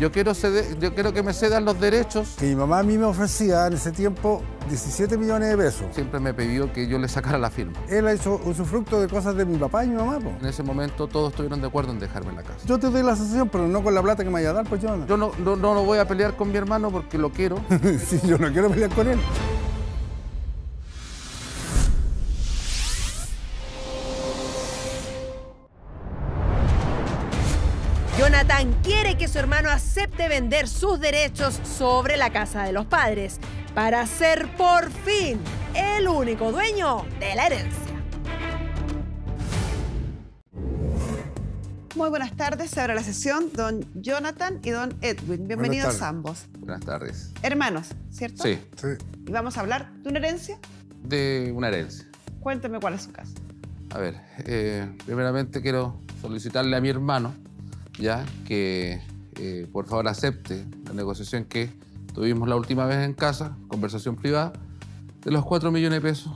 Yo quiero que me cedan los derechos. Que mi mamá a mí me ofrecía en ese tiempo 17 millones de pesos. Siempre me pidió que yo le sacara la firma. Él ha hecho usufructo de cosas de mi papá y mi mamá, pues. En ese momento todos estuvieron de acuerdo en dejarme en la casa. Yo te doy la sesión, pero no con la plata que me vaya a dar, pues yo no. Yo no voy a pelear con mi hermano porque lo quiero. Sí, yo no quiero pelear con él. Jonathan quiere que su hermano acepte vender sus derechos sobre la casa de los padres para ser por fin el único dueño de la herencia. Muy buenas tardes, se abre la sesión don Jonathan y don Edwin. Bienvenidos ambos. Buenas tardes. Hermanos, ¿cierto? Sí. Sí. ¿Y vamos a hablar de una herencia? De una herencia. Cuénteme cuál es su caso. A ver, primeramente quiero solicitarle a mi hermano ya que por favor acepte la negociación que tuvimos la última vez en casa, conversación privada, de los 4 millones de pesos,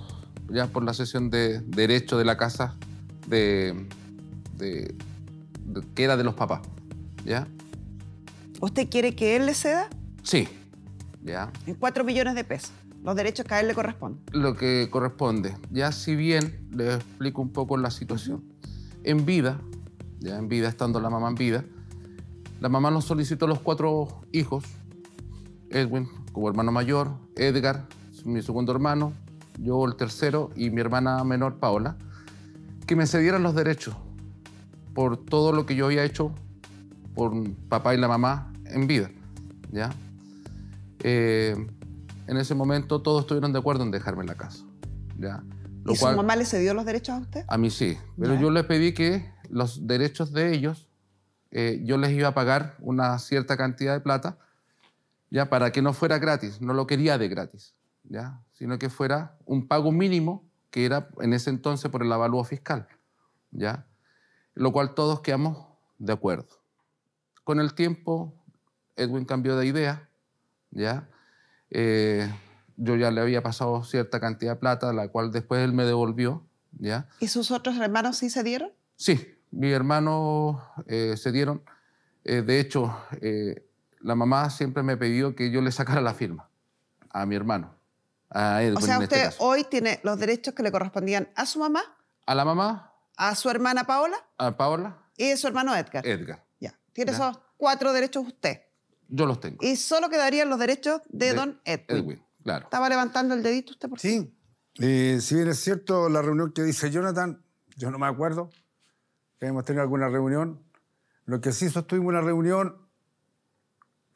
ya por la cesión de derecho de la casa que era de los papás, ¿ya? ¿Usted quiere que él le ceda? Sí, ya. En 4 millones de pesos, los derechos que a él le corresponden. Lo que corresponde. Ya si bien les explico un poco la situación, en vida... Ya en vida, estando la mamá en vida, la mamá nos solicitó a los 4 hijos, Edwin como hermano mayor, Edgar, mi segundo hermano, yo el tercero y mi hermana menor, Paola, que me cedieran los derechos por todo lo que yo había hecho por papá y la mamá en vida. ¿Ya? En ese momento todos estuvieron de acuerdo en dejarme en la casa. ¿Ya? ¿Y su mamá le cedió los derechos a usted? A mí sí, pero yo le pedí que los derechos de ellos, yo les iba a pagar una cierta cantidad de plata, ya, para que no fuera gratis, no lo quería de gratis, ya, sino que fuera un pago mínimo que era en ese entonces por el avalúo fiscal, ya, lo cual todos quedamos de acuerdo. Con el tiempo, Edwin cambió de idea, ya, yo ya le había pasado cierta cantidad de plata, la cual después él me devolvió, ya. ¿Y sus otros hermanos sí se dieron? Sí, mi hermano se dieron. De hecho, la mamá siempre me pidió que yo le sacara la firma a mi hermano, a Edwin. O sea, usted hoy tiene los derechos que le correspondían a su mamá. A la mamá. A su hermana Paola. A Paola. Y a su hermano Edgar. Edgar. Ya. Tiene esos 4 derechos usted. Yo los tengo. Y solo quedarían los derechos de don Edwin. Edwin, claro. ¿Estaba levantando el dedito usted por sí? Si bien es cierto la reunión que dice Jonathan, yo no me acuerdo. Hemos tenido alguna reunión. Lo que sí sostuvimos una reunión,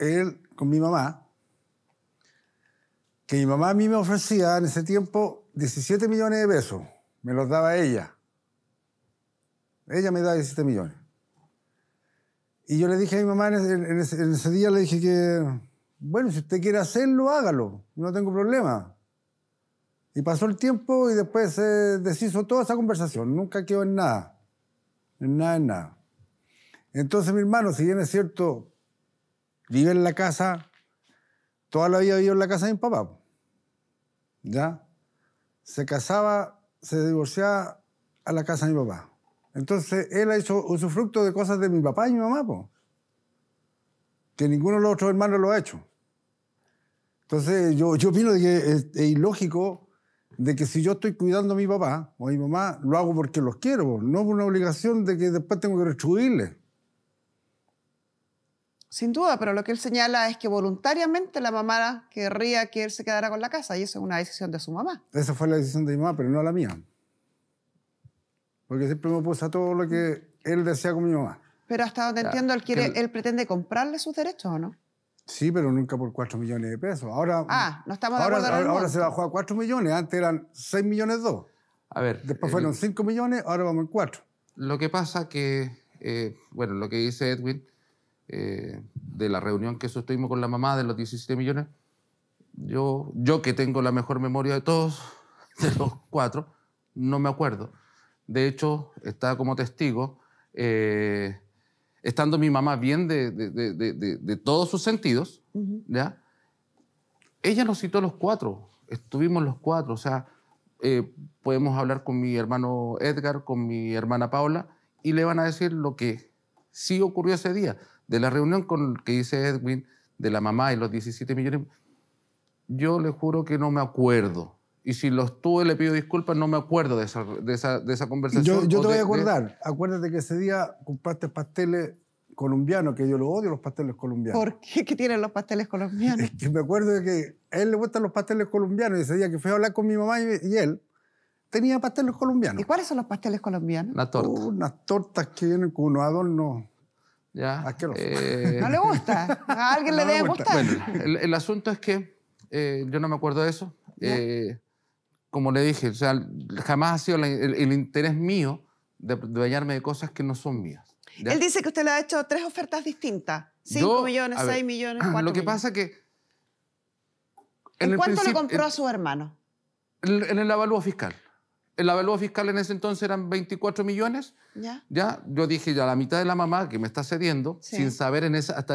él con mi mamá, que mi mamá a mí me ofrecía en ese tiempo 17 millones de pesos. Me los daba ella. Ella me daba 17 millones. Y yo le dije a mi mamá en ese día, le dije que, bueno, si usted quiere hacerlo, hágalo. No tengo problema. Y pasó el tiempo y después se deshizo toda esa conversación. Nunca quedó en nada. Nada. Entonces, mi hermano, si bien es cierto, vive en la casa, toda la vida vivió en la casa de mi papá. ¿Ya? Se casaba, se divorciaba a la casa de mi papá. Entonces, él ha hecho usufructo de cosas de mi papá y mi mamá, po, que ninguno de los otros hermanos lo ha hecho. Entonces, yo opino de que es ilógico de que si yo estoy cuidando a mi papá o a mi mamá, lo hago porque los quiero, no por una obligación de que después tengo que retribuirle. Sin duda, pero lo que él señala es que voluntariamente la mamá querría que él se quedara con la casa y eso es una decisión de su mamá. Esa fue la decisión de mi mamá, pero no la mía. Porque siempre me opuso a todo lo que él decía con mi mamá. Pero hasta donde entiendo, él pretende comprarle sus derechos, ¿o no? Sí, pero nunca por 4 millones de pesos. Ahora, no estamos de acuerdo ahora, se bajó a 4 millones. Antes eran 6 millones 2. A ver. Después fueron 5 millones, ahora vamos en 4. Lo que pasa que, bueno, lo que dice Edwin, de la reunión que sostuvimos con la mamá de los 17 millones, yo que tengo la mejor memoria de todos, de los 4, no me acuerdo. De hecho, está como testigo... estando mi mamá bien de todos sus sentidos, ¿ya? Ella nos citó los 4, estuvimos los 4, o sea, podemos hablar con mi hermano Edgar, con mi hermana Paula, y le van a decir lo que sí ocurrió ese día. de la reunión con que dice Edwin, de la mamá y los 17 millones, yo le juro que no me acuerdo. Y si los tuve, le pido disculpas, no me acuerdo de esa conversación. Yo te voy a acordar. Acuérdate que ese día compraste pasteles colombianos, que yo lo odio, los pasteles colombianos. ¿Por qué? ¿Qué tienen los pasteles colombianos? Es que me acuerdo de que a él le gustan los pasteles colombianos. Y ese día que fui a hablar con mi mamá y él, tenía pasteles colombianos. ¿Y cuáles son los pasteles colombianos? Una torta. Unas tortas que vienen con unos adornos. Ya. No le gusta. A alguien no le debe gustar. Bueno, el asunto es que yo no me acuerdo de eso. Como le dije, o sea, jamás ha sido el interés mío de bañarme de cosas que no son mías. ¿Ya? Él dice que usted le ha hecho 3 ofertas distintas. 5 millones, 6 millones, 4 millones. Lo que pasa que... ¿En cuánto le compró a su hermano? En el avalúo fiscal. El avalúo fiscal en ese entonces eran 24 millones. ¿Ya? ¿Ya? Yo dije ya la mitad de la mamá que me está cediendo, sí, sin saber hasta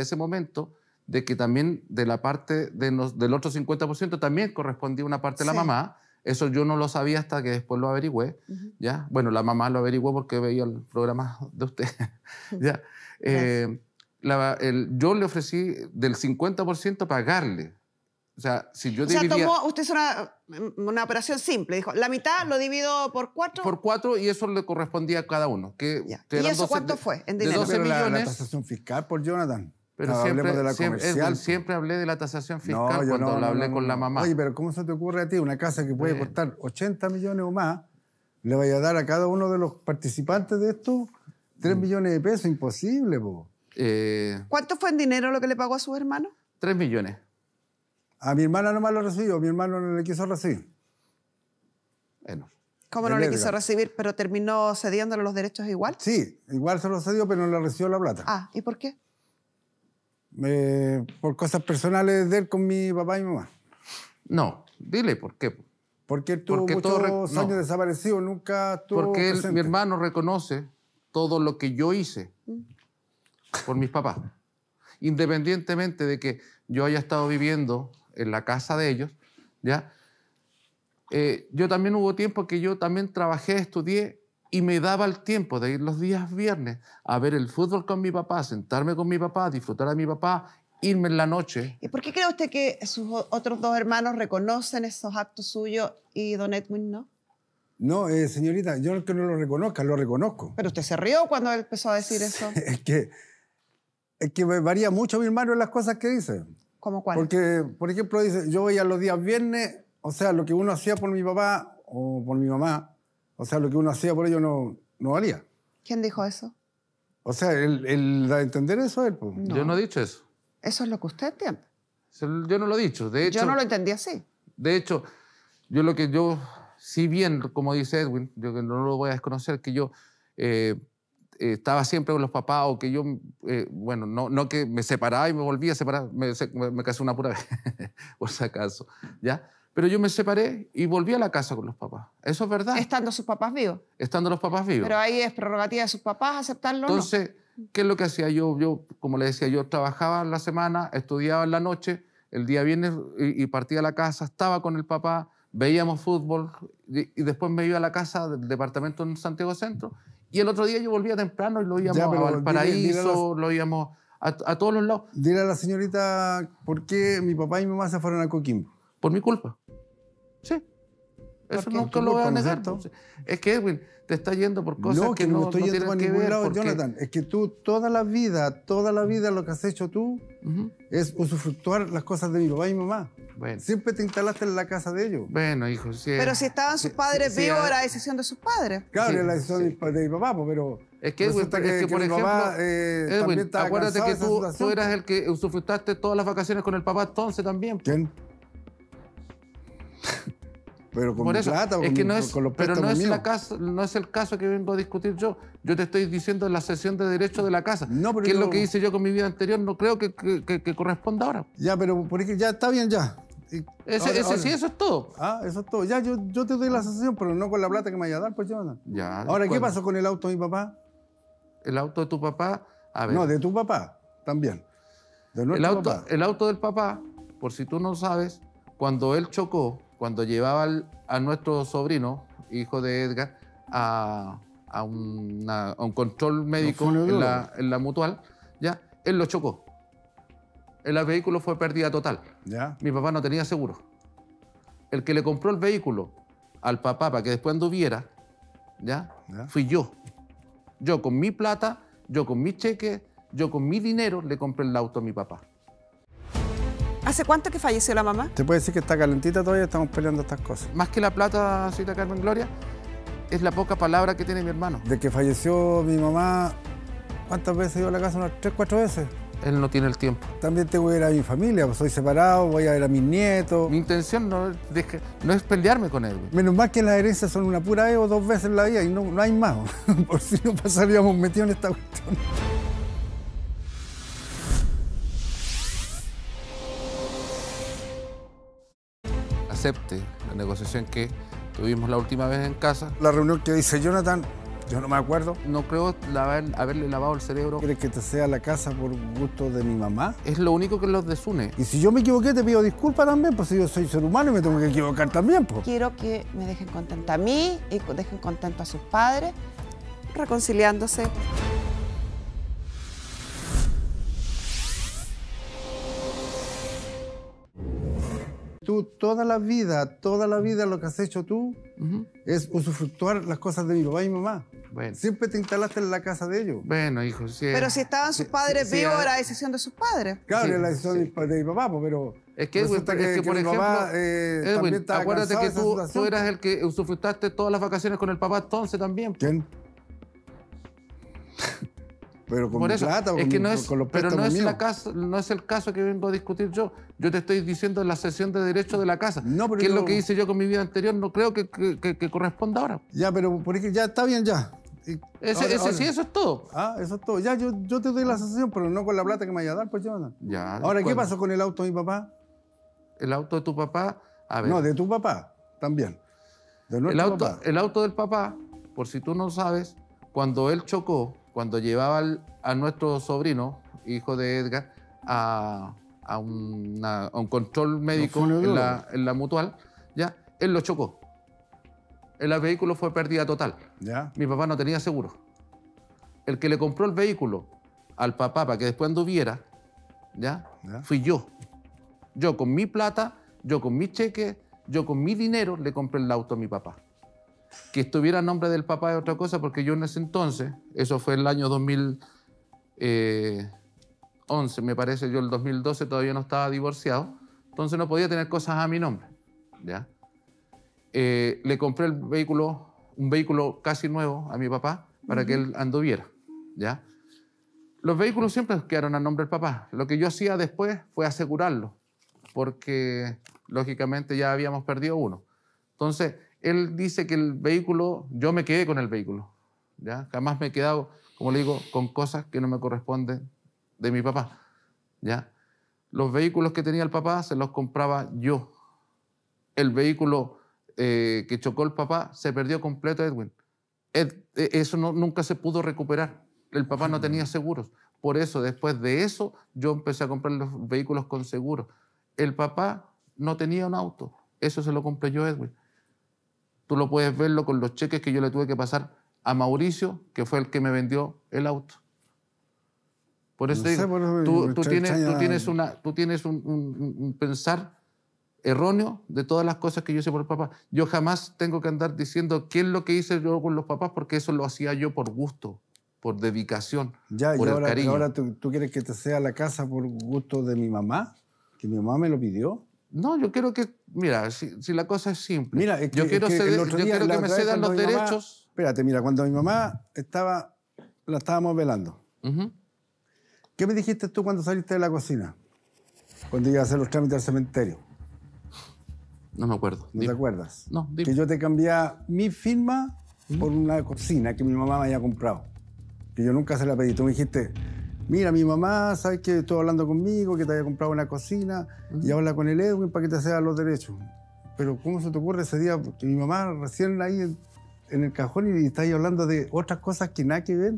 ese momento... de que también de la parte del otro 50% también correspondía una parte de, sí, la mamá. Eso yo no lo sabía hasta que después lo averigüé. ¿Ya? Bueno, la mamá lo averiguó porque veía el programa de usted. ¿Ya? Yo le ofrecí del 50% pagarle. O sea, si yo dividía... O sea, usted hizo una operación simple. Dijo, la mitad lo divido por 4. Por 4 y eso le correspondía a cada uno. ¿Y eso 12, cuánto fue en dinero? De 12 millones. La tasación fiscal por Jonathan. Pero no, siempre, de la siempre hablé de la tasación fiscal cuando hablé con la mamá. Oye, pero ¿cómo se te ocurre a ti una casa que puede costar 80 millones o más, le vaya a dar a cada uno de los participantes de esto 3 millones de pesos? Imposible, po. ¿Cuánto fue en dinero lo que le pagó a su hermano? 3 millones. A mi hermana nomás lo recibió, mi hermano no le quiso recibir. Bueno. ¿Cómo no le quiso recibir, pero terminó cediéndole los derechos igual? Sí, igual se los cedió, pero no le recibió la plata. Ah, ¿y por qué? Por cosas personales de él con mi papá y mi mamá. No, dile por qué. Porque él tuvo muchos años desaparecido, nunca estuvo presente. Porque mi hermano reconoce todo lo que yo hice por mis papás. Independientemente de que yo haya estado viviendo en la casa de ellos, ¿ya? Yo también hubo tiempo que yo también trabajé, estudié, y me daba el tiempo de ir los días viernes a ver el fútbol con mi papá, sentarme con mi papá, disfrutar a mi papá, irme en la noche. ¿Y por qué cree usted que sus otros 2 hermanos reconocen esos actos suyos y don Edwin no? No, señorita, yo no que no lo reconozca, lo reconozco. Pero usted se rió cuando él empezó a decir eso. Es que varía mucho mi hermano en las cosas que dice. ¿Cómo cuál? Porque, por ejemplo, dice, yo voy a los días viernes, o sea, lo que uno hacía por mi papá o por mi mamá, o sea, lo que uno hacía por ello no valía. ¿Quién dijo eso? O sea, él da a entender eso él. Pues. No. Yo no he dicho eso. Eso es lo que usted entiende. Yo no lo he dicho. De hecho, yo no lo entendí así. De hecho, yo lo que yo, si bien, como dice Edwin, yo que no lo voy a desconocer, que yo estaba siempre con los papás o que yo, bueno, no que me separaba y me volvía a separar. Me casé una pura vez, por si acaso, ¿ya? Pero yo me separé y volví a la casa con los papás. Eso es verdad. ¿Estando sus papás vivos? Estando los papás vivos. Pero ahí es prerrogativa de sus papás aceptarlo. Entonces, ¿no? ¿Qué es lo que hacía yo? Yo, como le decía, yo trabajaba en la semana, estudiaba en la noche, el día viernes y partía a la casa, estaba con el papá, veíamos fútbol y después me iba a la casa del departamento en Santiago Centro y el otro día yo volvía temprano y lo íbamos a Valparaíso, lo íbamos a todos los lados. Dile a la señorita por qué mi papá y mi mamá se fueron a Coquimbo. Por mi culpa. Sí. Eso nunca lo voy a negar. Es que, Edwin, te está yendo por cosas que no tienen que ver. No, que no estoy yendo por ningún lado, Jonathan. Es que tú, toda la vida lo que has hecho tú es usufructuar las cosas de mi papá y mi mamá. Bueno. Siempre te instalaste en la casa de ellos. Bueno, hijo, sí. Pero si estaban sus padres vivos, era la decisión de sus padres. Claro, era la decisión de mi papá, pero... Es que, Edwin, por ejemplo, Edwin, acuérdate que tú eras el que usufructaste todas las vacaciones con el papá entonces también. ¿Quién? Pero con mi plata, no es el caso que vengo a discutir yo. Yo te estoy diciendo la cesión de derechos de la casa. No, pero es lo que hice yo con mi vida anterior, no creo que corresponda ahora. Ya, pero porque ya está bien, ya. Sí, eso es todo. Ah, eso es todo. Ya, yo te doy la cesión, pero no con la plata que me vaya a dar, pues, Jonathan. Ya. Ahora, ¿qué pasó con el auto de mi papá? El auto de tu papá, a ver. No, de tu papá también. De nuestro papá. El auto del papá, por si tú no sabes, cuando él chocó, cuando llevaba a nuestro sobrino, hijo de Edgar, a un control médico en la mutual, ¿ya? Él lo chocó. El vehículo fue pérdida total. ¿Ya? Mi papá no tenía seguro. El que le compró el vehículo al papá para que después anduviera, ¿ya? ¿Ya? Fui yo. Yo con mi plata, yo con mi cheque, yo con mi dinero le compré el auto a mi papá. ¿Hace cuánto que falleció la mamá? Te puedo decir que está calentita todavía, estamos peleando estas cosas. Más que la plata, señorita Carmen Gloria, es la poca palabra que tiene mi hermano. De que falleció mi mamá, ¿cuántas veces he ido a la casa? Unas 3 o 4 veces. Él no tiene el tiempo. También tengo que ir a mi familia, pues soy separado, voy a ver a mis nietos. Mi intención no es pelearme con él. Menos mal que las herencias son una pura vez o 2 veces en la vida y no hay más. Por si no pasaríamos metidos en esta cuestión. Acepte la negociación que tuvimos la última vez en casa. La reunión que dice Jonathan... Yo no me acuerdo. No creo haberle lavado el cerebro. ¿Quieres que te sea la casa por gusto de mi mamá? Es lo único que los desune. Y si yo me equivoqué, te pido disculpas también, pues si yo soy ser humano y me tengo que equivocar también, pues. Quiero que me dejen contenta a mí y dejen contento a sus padres, reconciliándose. Tú toda la vida lo que has hecho tú es usufructuar las cosas de mi papá y mi mamá. Bueno. Siempre te instalaste en la casa de ellos. Bueno, hijo, sí. Pero si estaban sus padres vivos, era la decisión de sus padres. Claro, sí, era la decisión de mi papá, pero... Es que, Edwin, por ejemplo, papá, Edwin, acuérdate que tú eras el que usufructaste todas las vacaciones con el papá entonces también. ¿Quién? Pero con mi plata, con los préstamos míos. Pero no es el caso que vengo a discutir yo. Yo te estoy diciendo la cesión de derechos de la casa. No, pero que es lo que hice yo con mi vida anterior, no creo que corresponda ahora. Ya, pero porque ya está bien ya. Sí, eso es todo. Ah, eso es todo. Ya, yo te doy la cesión, pero no con la plata que me vaya a dar, pues, Jonathan. Ya. Ahora, ¿qué pasó con el auto de mi papá? El auto de tu papá, a ver. No, de tu papá también. De nuestro papá. El auto del papá, por si tú no sabes, cuando él chocó, cuando llevaba a nuestro sobrino, hijo de Edgar, a un control médico en la mutual, ¿ya? Él lo chocó. El vehículo fue pérdida total. ¿Ya? Mi papá no tenía seguro. El que le compró el vehículo al papá para que después anduviera, ¿ya? ¿Ya? Fui yo. Yo con mi plata, yo con mi cheque, yo con mi dinero le compré el auto a mi papá. Que estuviera a nombre del papá es otra cosa, porque yo en ese entonces, eso fue el año 2011, me parece, yo el 2012 todavía no estaba divorciado, entonces no podía tener cosas a mi nombre, ¿ya? Le compré el vehículo, un vehículo casi nuevo a mi papá para que él anduviera, ¿ya? Los vehículos siempre quedaron a nombre del papá. Lo que yo hacía después fue asegurarlo, porque lógicamente ya habíamos perdido uno. Entonces... Él dice que el vehículo, yo me quedé con el vehículo, ¿ya? Jamás me he quedado, como le digo, con cosas que no me corresponden de mi papá, ¿ya? Los vehículos que tenía el papá se los compraba yo. El vehículo que chocó el papá se perdió completo, Edwin. Eso nunca se pudo recuperar. El papá no tenía seguros. Por eso, después de eso, yo empecé a comprar los vehículos con seguros. El papá no tenía un auto. Eso se lo compré yo, Edwin. Tú lo puedes verlo con los cheques que yo le tuve que pasar a Mauricio, que fue el que me vendió el auto. Por eso tú tienes un pensar erróneo de todas las cosas que yo hice por el papá. Yo jamás tengo que andar diciendo qué es lo que hice yo con los papás, porque eso lo hacía yo por gusto, por dedicación, por el cariño. Ahora ¿tú quieres que te sea la casa por gusto de mi mamá? ¿Que mi mamá me lo pidió? No, yo quiero que... Mira, si la cosa es simple. Mira, es que, yo quiero, es que ceder, día, yo quiero que me cedan los derechos. Mamá, espérate, mira, cuando mi mamá la estábamos velando. ¿Qué me dijiste tú cuando saliste de la cocina? Cuando ibas a hacer los trámites al cementerio. No me acuerdo. ¿No te acuerdas? No, dime. Que yo te cambiaba mi firma por una cocina que mi mamá me había comprado. Que yo nunca se la pedí. Tú me dijiste... Mira, mi mamá, sabes que estuvo hablando conmigo, que te había comprado una cocina, y habla con el Edwin para que te sea los derechos. Pero ¿cómo se te ocurre ese día? Porque mi mamá recién ahí en el cajón y está ahí hablando de otras cosas que nada que ver.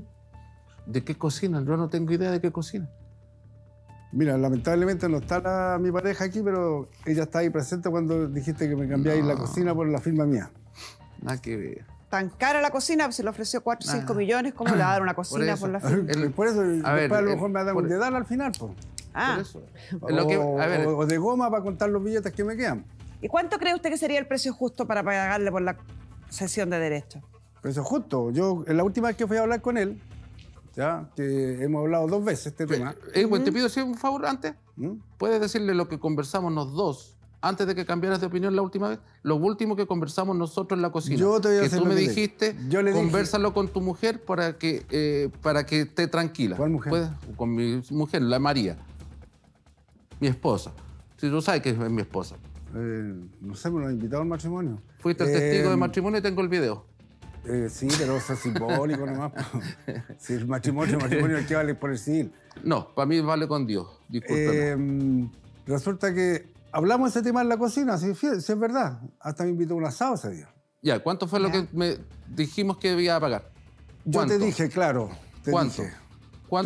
¿De qué cocina? Yo no tengo idea de qué cocina. Mira, lamentablemente no está mi pareja aquí, pero ella está ahí presente cuando dijiste que me cambiáis la cocina por la firma mía. Nada que ver. tan cara la cocina, pues se le ofreció 4 o 5 millones, ¿cómo le va a dar una cocina por la finca? Por eso, a lo mejor me ha dado un dedal al final, por. Ah. Por eso. O de goma para contar los billetes que me quedan. ¿Y cuánto cree usted que sería el precio justo para pagarle por la cesión de derechos? Precio justo. Yo, la última vez que fui a hablar con él, ya, que hemos hablado 2 veces este tema. Edwin, te pido un favor antes. ¿Puedes decirle lo que conversamos los dos? Antes de que cambiaras de opinión la última vez, lo último que conversamos nosotros en la cocina. Yo te voy a hacer lo que tú me dijiste, conversalo con tu mujer para que esté tranquila. ¿Cuál mujer? ¿Puedes? Con mi mujer, la María. Mi esposa. Si tú sabes que es mi esposa. No sé, me lo han invitado al matrimonio. Fuiste el testigo de matrimonio y tengo el video. Sí, pero eso es simbólico nomás. Si el matrimonio ¿qué vale por el civil? No, para mí vale con Dios. Discúlpame. Resulta que hablamos de ese tema en la cocina, si es verdad. Hasta me invitó un asado ese día. Ya, ¿cuánto fue lo que me dijimos que debía pagar? ¿Cuánto? Yo te dije, claro. ¿Cuánto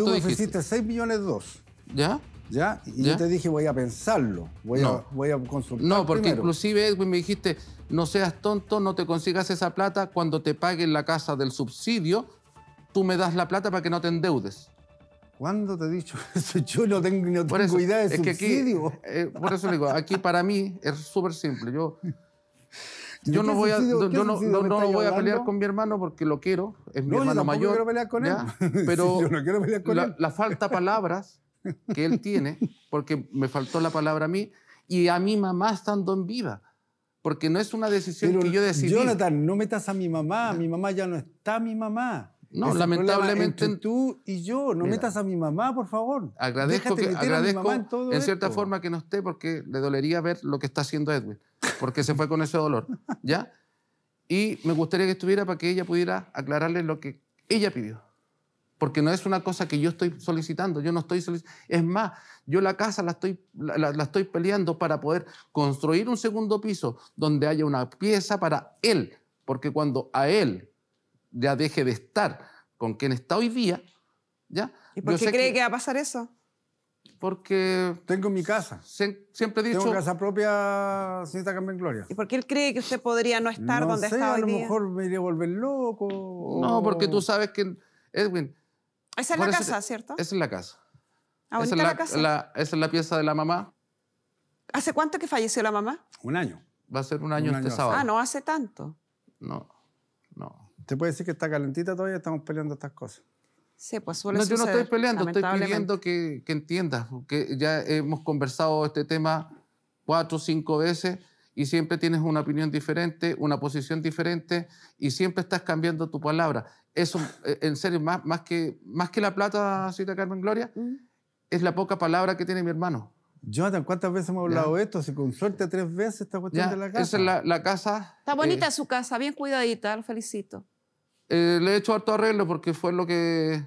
tú me ofreciste 6,2 millones. ¿Ya? ¿Ya? Y yo te dije, voy a pensarlo, voy a consultar. No, porque primero. Inclusive Edwin me dijiste, no seas tonto, no te consigas esa plata, cuando te paguen la casa del subsidio, tú me das la plata para que no te endeudes. ¿Cuándo te he dicho eso? Yo no tengo idea de subsidio. Aquí, por eso le digo, aquí para mí es súper simple. Yo no voy a pelear con mi hermano porque lo quiero, es mi hermano mayor. No quiero pelear con él. Pero yo no quiero pelear con él. La falta de palabras que él tiene, porque me faltó la palabra a mí y a mi mamá estando en vida. Porque no es una decisión que yo decidí. Jonathan, no metas a mi mamá. Mi mamá ya no está, mi mamá. No, ese lamentablemente tú y yo, no metas a mi mamá, por favor. Agradezco en cierta forma que no esté porque le dolería ver lo que está haciendo Edwin, porque se fue con ese dolor, ¿ya? Y me gustaría que estuviera para que ella pudiera aclararle lo que ella pidió, porque no es una cosa que yo estoy solicitando, yo no estoy solicitando. Es más, yo la casa la estoy peleando para poder construir un segundo piso donde haya una pieza para él, porque cuando a él ya deje de estar con quien está hoy día, ¿ya? ¿Y por qué cree que va a pasar eso? Porque... tengo mi casa. Siempre he dicho... tengo casa propia, señorita Carmen Gloria. ¿Y por qué él cree que usted podría no estar donde está hoy día? No sé, a lo mejor me iré a volver loco. No, porque tú sabes que, Edwin... Esa es la casa, ¿cierto? Esa es la casa. Ah, bonita la casa. Esa es la pieza de la mamá. ¿Hace cuánto que falleció la mamá? 1 año. Va a ser 1 año este sábado. Ah, no hace tanto. No. ¿Te puede decir que está calentita todavía? Estamos peleando estas cosas. Sí, pues suele suceder. Yo no estoy peleando, estoy pidiendo que entiendas, que ya hemos conversado este tema 4 o 5 veces y siempre tienes una opinión diferente, una posición diferente y siempre estás cambiando tu palabra. Eso, en serio, más que la plata, señorita Carmen Gloria, es la poca palabra que tiene mi hermano. Jonathan, ¿cuántas veces hemos hablado de esto? Si con suerte 3 veces esta cuestión de la casa. Esa es la casa. Está bonita su casa, bien cuidadita, lo felicito. Le he hecho harto arreglo porque fue lo que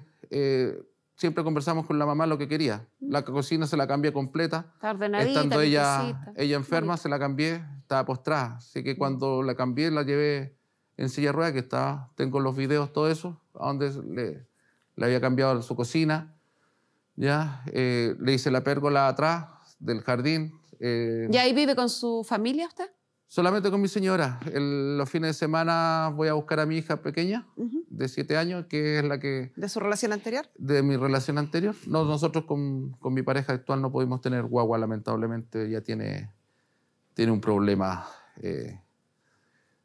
siempre conversamos con la mamá, lo que quería. La cocina se la cambié completa. Está ordenadita, estando ella enferma, se la cambié, estaba postrada. Así que cuando la cambié, la llevé en silla de ruedas, que estaba, tengo los videos, todo eso, a donde le había cambiado su cocina. Ya, le hice la pérgola atrás del jardín. ¿Y ahí vive con su familia usted? Solamente con mi señora. Los fines de semana voy a buscar a mi hija pequeña, de 7 años, que es la que... ¿De su relación anterior? De mi relación anterior. No, nosotros con mi pareja actual no pudimos tener guagua, lamentablemente. Ella tiene un problema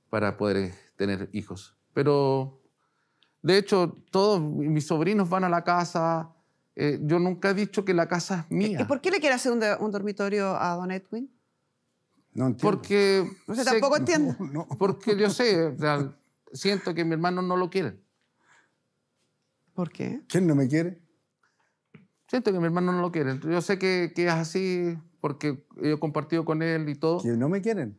para poder tener hijos. Pero, de hecho, todos mis sobrinos van a la casa. Yo nunca he dicho que la casa es mía. ¿Y por qué le quiere hacer un dormitorio a don Edwin? No entiendo. Porque... no sé, tampoco entiendo. No. Porque yo sé, o sea, siento que mi hermano no lo quiere. ¿Por qué? ¿Quién no me quiere? Siento que mi hermano no lo quiere. Yo sé que es así porque yo he compartido con él y todo. ¿Quién no me quieren?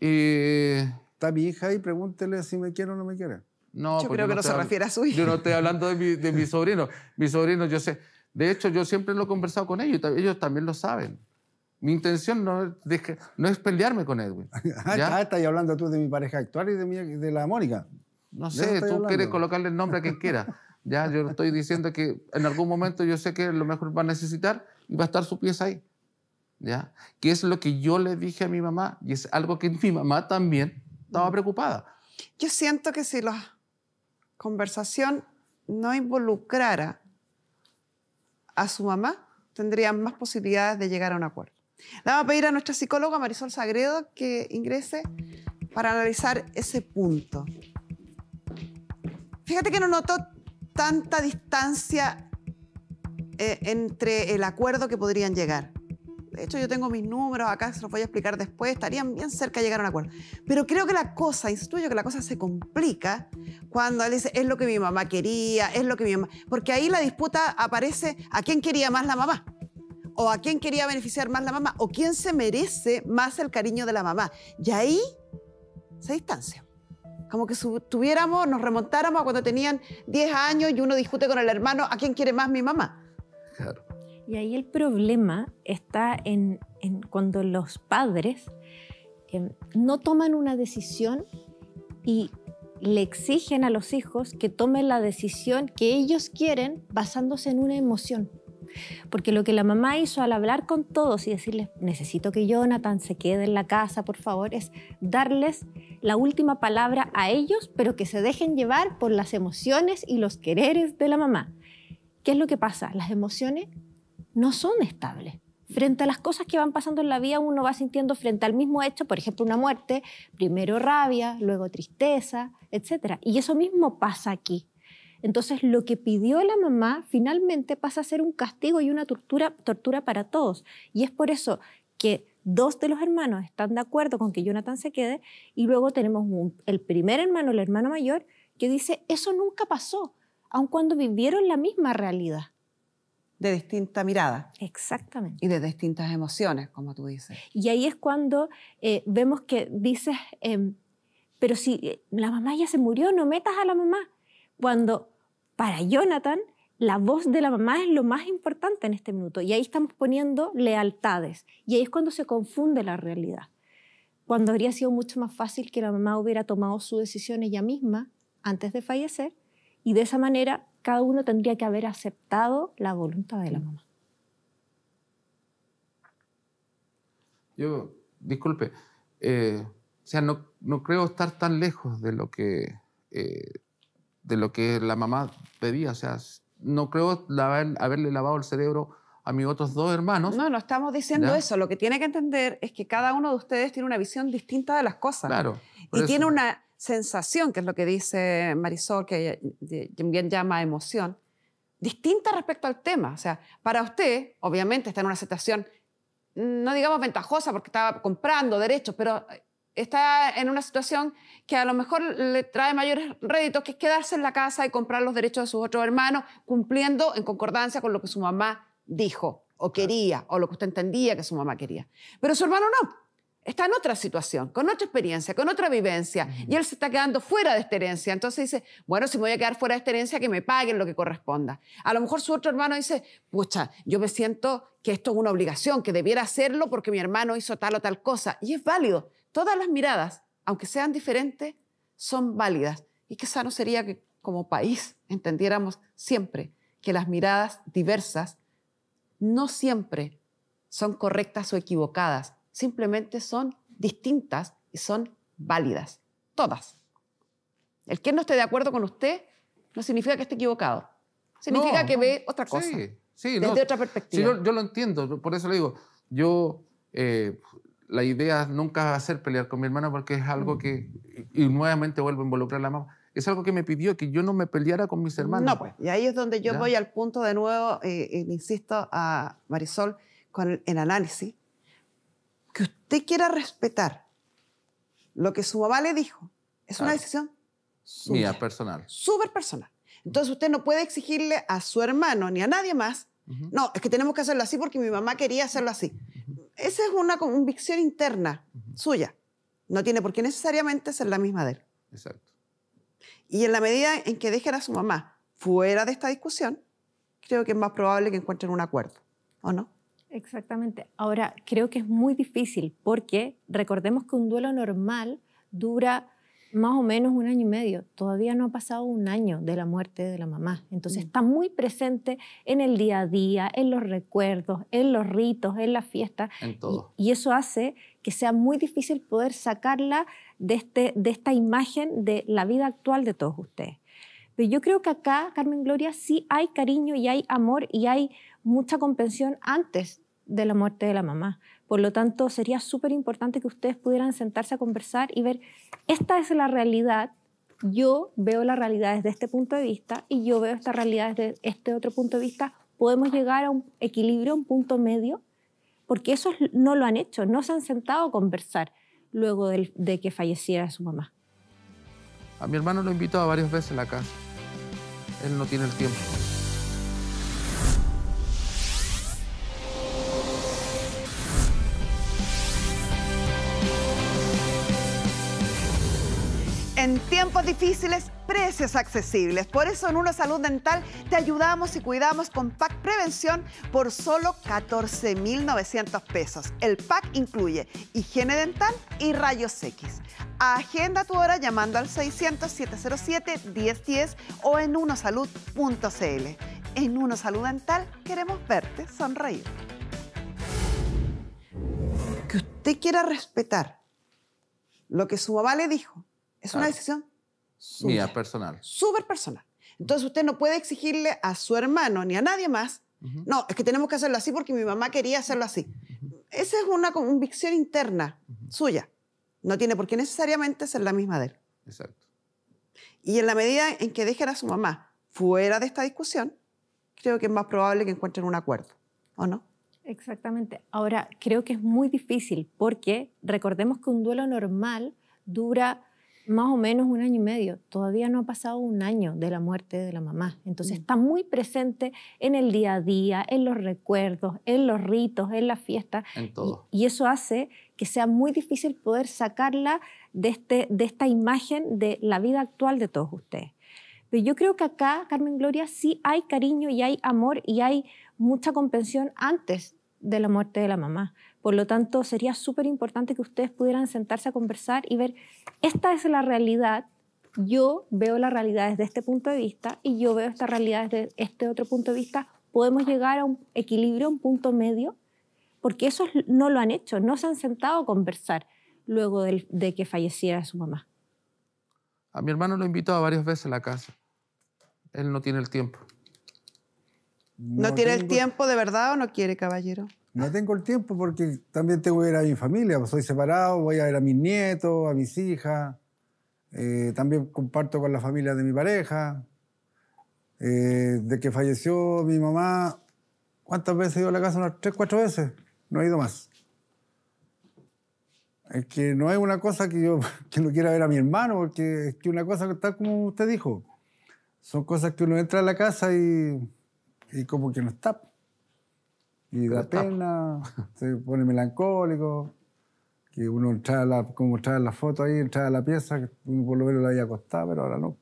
Está mi hija ahí, pregúntele si me quiere o no me quiere. No, yo creo que no se refiere a su hijo. Yo no estoy hablando de mi sobrino. Mi sobrino, yo sé. De hecho, yo siempre lo he conversado con ellos. Ellos también lo saben. Mi intención no es pelearme con Edwin. ¿Ya? Estás hablando tú de mi pareja actual y de la Mónica. No sé, tú quieres colocarle el nombre a quien quiera. Ya, yo estoy diciendo que en algún momento yo sé que lo mejor va a necesitar y va a estar su pieza ahí. ¿Ya? Que es lo que yo le dije a mi mamá y es algo que mi mamá también estaba preocupada. Yo siento que si la conversación no involucrara a su mamá, tendrían más posibilidades de llegar a un acuerdo. Le vamos a pedir a nuestra psicóloga Marisol Sagredo que ingrese para analizar ese punto. Fíjate que no notó tanta distancia entre el acuerdo que podrían llegar. De hecho, yo tengo mis números acá, se los voy a explicar después. Estarían bien cerca de llegar a un acuerdo. Pero creo que la cosa, intuyo que la cosa se complica cuando él dice, es lo que mi mamá quería, es lo que mi mamá... Porque ahí la disputa aparece a quién quería más la mamá, o a quién quería beneficiar más la mamá, o quién se merece más el cariño de la mamá. Y ahí se distancia. Como que tuviéramos, nos remontáramos a cuando tenían 10 años y uno discute con el hermano a quién quiere más mi mamá. Claro. Y ahí el problema está en cuando los padres no toman una decisión y le exigen a los hijos que tomen la decisión que ellos quieren basándose en una emoción. Porque lo que la mamá hizo al hablar con todos y decirles necesito que Jonathan se quede en la casa, por favor, es darles la última palabra a ellos, pero que se dejen llevar por las emociones y los quereres de la mamá. ¿Qué es lo que pasa? Las emociones no son estables. Frente a las cosas que van pasando en la vida, uno va sintiendo frente al mismo hecho, por ejemplo, una muerte, primero rabia, luego tristeza, etc. Y eso mismo pasa aquí. Entonces, lo que pidió la mamá finalmente pasa a ser un castigo y una tortura para todos. Y es por eso que dos de los hermanos están de acuerdo con que Jonathan se quede y luego tenemos el primer hermano, el hermano mayor, que dice, eso nunca pasó, aun cuando vivieron la misma realidad. De distinta mirada. Exactamente. Y de distintas emociones, como tú dices. Y ahí es cuando vemos que dices, pero si la mamá ya se murió, no metas a la mamá. Cuando para Jonathan la voz de la mamá es lo más importante en este minuto y ahí estamos poniendo lealtades y ahí es cuando se confunde la realidad. Cuando habría sido mucho más fácil que la mamá hubiera tomado su decisión ella misma antes de fallecer y de esa manera cada uno tendría que haber aceptado la voluntad de la mamá. Yo, disculpe, o sea, no creo estar tan lejos de lo que la mamá pedía. O sea, no creo haberle lavado el cerebro a mis otros dos hermanos. No estamos diciendo eso. Lo que tiene que entender es que cada uno de ustedes tiene una visión distinta de las cosas. Claro. Y tiene una sensación, que es lo que dice Marisol, que bien llama emoción, distinta respecto al tema. O sea, para usted, obviamente, está en una situación, no digamos ventajosa, porque estaba comprando derechos, pero... está en una situación que a lo mejor le trae mayores réditos, que es quedarse en la casa y comprar los derechos de sus otros hermanos, cumpliendo en concordancia con lo que su mamá dijo o quería, o lo que usted entendía que su mamá quería. Pero su hermano no. Está en otra situación, con otra experiencia, con otra vivencia, y él se está quedando fuera de esta herencia. Entonces dice, bueno, si me voy a quedar fuera de esta herencia, que me paguen lo que corresponda. A lo mejor su otro hermano dice, pucha, yo me siento que esto es una obligación, que debiera hacerlo porque mi hermano hizo tal o tal cosa. Y es válido. Todas las miradas, aunque sean diferentes, son válidas. Y quizá no sería que como país entendiéramos siempre que las miradas diversas no siempre son correctas o equivocadas. Simplemente son distintas y son válidas. Todas. El que no esté de acuerdo con usted no significa que esté equivocado. Significa que ve otra cosa. Sí, desde otra perspectiva. Sí, yo lo entiendo. Por eso le digo, yo... la idea nunca hacer pelear con mi hermana porque es algo que... Y nuevamente vuelvo a involucrar a la mamá. Es algo que me pidió, que yo no me peleara con mis hermanos. No, pues. Y ahí es donde yo voy al punto de nuevo, insisto a Marisol, con el análisis. Que usted quiera respetar lo que su mamá le dijo es una decisión mía, personal. Súper personal. Entonces usted no puede exigirle a su hermano ni a nadie más, no, es que tenemos que hacerlo así porque mi mamá quería hacerlo así. Esa es una convicción interna suya. No tiene por qué necesariamente ser la misma de él. Exacto. Y en la medida en que dejen a su mamá fuera de esta discusión, creo que es más probable que encuentren un acuerdo, ¿o no? Exactamente. Ahora, creo que es muy difícil porque recordemos que un duelo normal dura más o menos un año y medio. Todavía no ha pasado un año de la muerte de la mamá. Entonces está muy presente en el día a día, en los recuerdos, en los ritos, en las fiestas. En todo. Y eso hace que sea muy difícil poder sacarla de esta imagen de la vida actual de todos ustedes. Pero yo creo que acá, Carmen Gloria, sí hay cariño y hay amor y hay mucha comprensión antes de la muerte de la mamá. Por lo tanto, sería súper importante que ustedes pudieran sentarse a conversar y ver, esta es la realidad, yo veo la realidad desde este punto de vista y yo veo esta realidad desde este otro punto de vista. Podemos llegar a un equilibrio, a un punto medio, porque eso no lo han hecho, no se han sentado a conversar luego de que falleciera su mamá. A mi hermano lo he invitado varias veces a la casa. Él no tiene el tiempo. En tiempos difíciles, precios accesibles. Por eso en Una Salud Dental te ayudamos y cuidamos con PAC Prevención por solo 14.900 pesos. El PAC incluye higiene dental y rayos X. Agenda tu hora llamando al 600-707-1010 o en unosalud.cl. En Una Salud Dental queremos verte sonreír. Que usted quiera respetar lo que su mamá le dijo. Es una decisión suya. Mía, personal. Súper personal. Entonces usted no puede exigirle a su hermano ni a nadie más, no, es que tenemos que hacerlo así porque mi mamá quería hacerlo así. Esa es una convicción interna suya. No tiene por qué necesariamente ser la misma de él. Exacto. Y en la medida en que dejen a su mamá fuera de esta discusión, creo que es más probable que encuentren un acuerdo, ¿o no? Exactamente. Ahora, creo que es muy difícil porque recordemos que un duelo normal dura más o menos un año y medio. Todavía no ha pasado un año de la muerte de la mamá. Entonces está muy presente en el día a día, en los recuerdos, en los ritos, en las fiestas. En todo. Y eso hace que sea muy difícil poder sacarla de esta imagen de la vida actual de todos ustedes. Pero yo creo que acá, Carmen Gloria, sí hay cariño y hay amor y hay mucha comprensión antes de la muerte de la mamá. Por lo tanto, sería súper importante que ustedes pudieran sentarse a conversar y ver, esta es la realidad, yo veo la realidad desde este punto de vista y yo veo esta realidad desde este otro punto de vista. Podemos llegar a un equilibrio, a un punto medio, porque eso no lo han hecho, no se han sentado a conversar luego de que falleciera su mamá. A mi hermano lo he invitado varias veces a la casa. Él no tiene el tiempo. ¿No tiene el tiempo de verdad o no quiere, caballero? No tengo el tiempo porque también tengo que ir a mi familia, soy separado, voy a ver a mis nietos, a mis hijas, también comparto con la familia de mi pareja. De que falleció mi mamá, ¿cuántas veces he ido a la casa? Unas 3 o 4 veces, no he ido más. Es que no es una cosa que yo que no quiera ver a mi hermano, porque es que una cosa que está como usted dijo, son cosas que uno entra a la casa y como que no está. Y da pena, se pone melancólico, que uno entraba, como mostraba la foto ahí, entraba a la pieza, que uno por lo menos la había acostado, pero ahora no.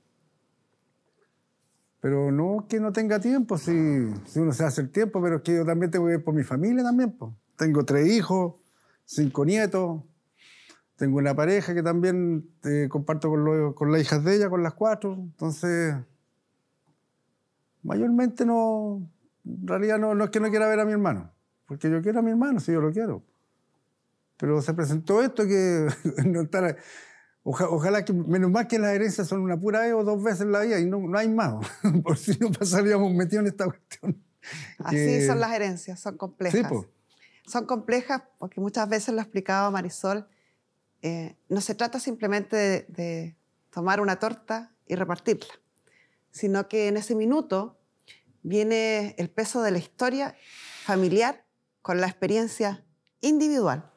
Pero no que no tenga tiempo, si uno se hace el tiempo, pero es que yo también tengo que ir por mi familia también. Po. Tengo 3 hijos, 5 nietos, tengo una pareja que también comparto con las hijas de ella, con las 4, entonces mayormente no. En realidad no es que no quiera ver a mi hermano, porque yo quiero a mi hermano, sí, yo lo quiero. Pero se presentó esto que no estará, ojalá que, menos mal que las herencias son una pura vez o 2 veces en la vida y no hay más, por si no pasaríamos metidos en esta cuestión. Así son las herencias, son complejas. Sí, pues. Son complejas porque muchas veces lo explicaba Marisol, no se trata simplemente de tomar una torta y repartirla, sino que en ese minuto viene el peso de la historia familiar con la experiencia individual.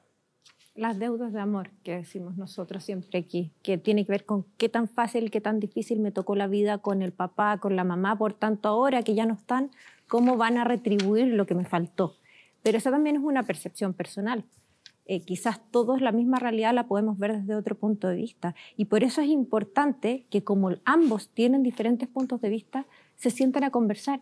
Las deudas de amor que decimos nosotros siempre aquí, que tiene que ver con qué tan fácil, qué tan difícil me tocó la vida con el papá, con la mamá, por tanto ahora que ya no están, ¿cómo van a retribuir lo que me faltó? Pero esa también es una percepción personal. Quizás todos la misma realidad la podemos ver desde otro punto de vista. Y por eso es importante que como ambos tienen diferentes puntos de vista, se sientan a conversar.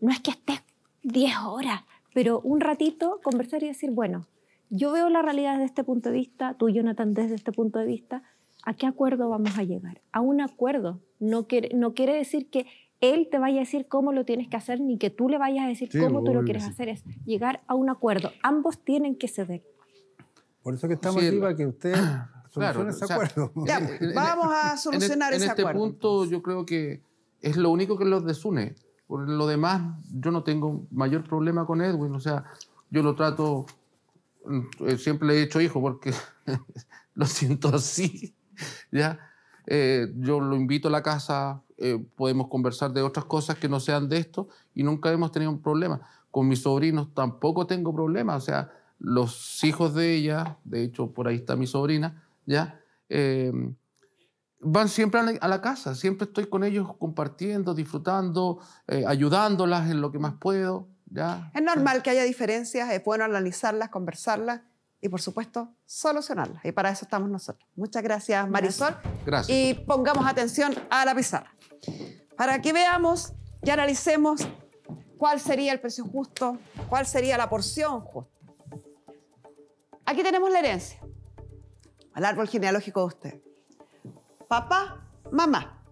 No es que estés 10 horas, pero un ratito conversar y decir, bueno, yo veo la realidad desde este punto de vista, tú, Jonathan, desde este punto de vista, ¿a qué acuerdo vamos a llegar? A un acuerdo. No quiere decir que él te vaya a decir cómo lo tienes que hacer, ni que tú le vayas a decir cómo tú lo quieres hacer. Es llegar a un acuerdo. Ambos tienen que ceder. Por eso que estamos arriba, que usted solucione ese acuerdo. Vamos a solucionar ese acuerdo. En este punto yo creo que es lo único que los desune. Por lo demás, yo no tengo mayor problema con Edwin. O sea, yo lo trato... Siempre le he hecho hijo porque lo siento así. ¿Ya? Yo lo invito a la casa, podemos conversar de otras cosas que no sean de esto y nunca hemos tenido un problema. Con mis sobrinos tampoco tengo problema. O sea, los hijos de ella, de hecho por ahí está mi sobrina, ¿ya? Van siempre a la casa, siempre estoy con ellos compartiendo, disfrutando, ayudándolas en lo que más puedo. ¿Ya? Es normal que haya diferencias, es bueno analizarlas, conversarlas y, por supuesto, solucionarlas. Y para eso estamos nosotros. Muchas gracias, Marisol. Gracias. Y pongamos atención a la pizarra. Para que veamos y analicemos cuál sería el precio justo, cuál sería la porción justa. Aquí tenemos la herencia, el árbol genealógico de usted. Papá, mamá.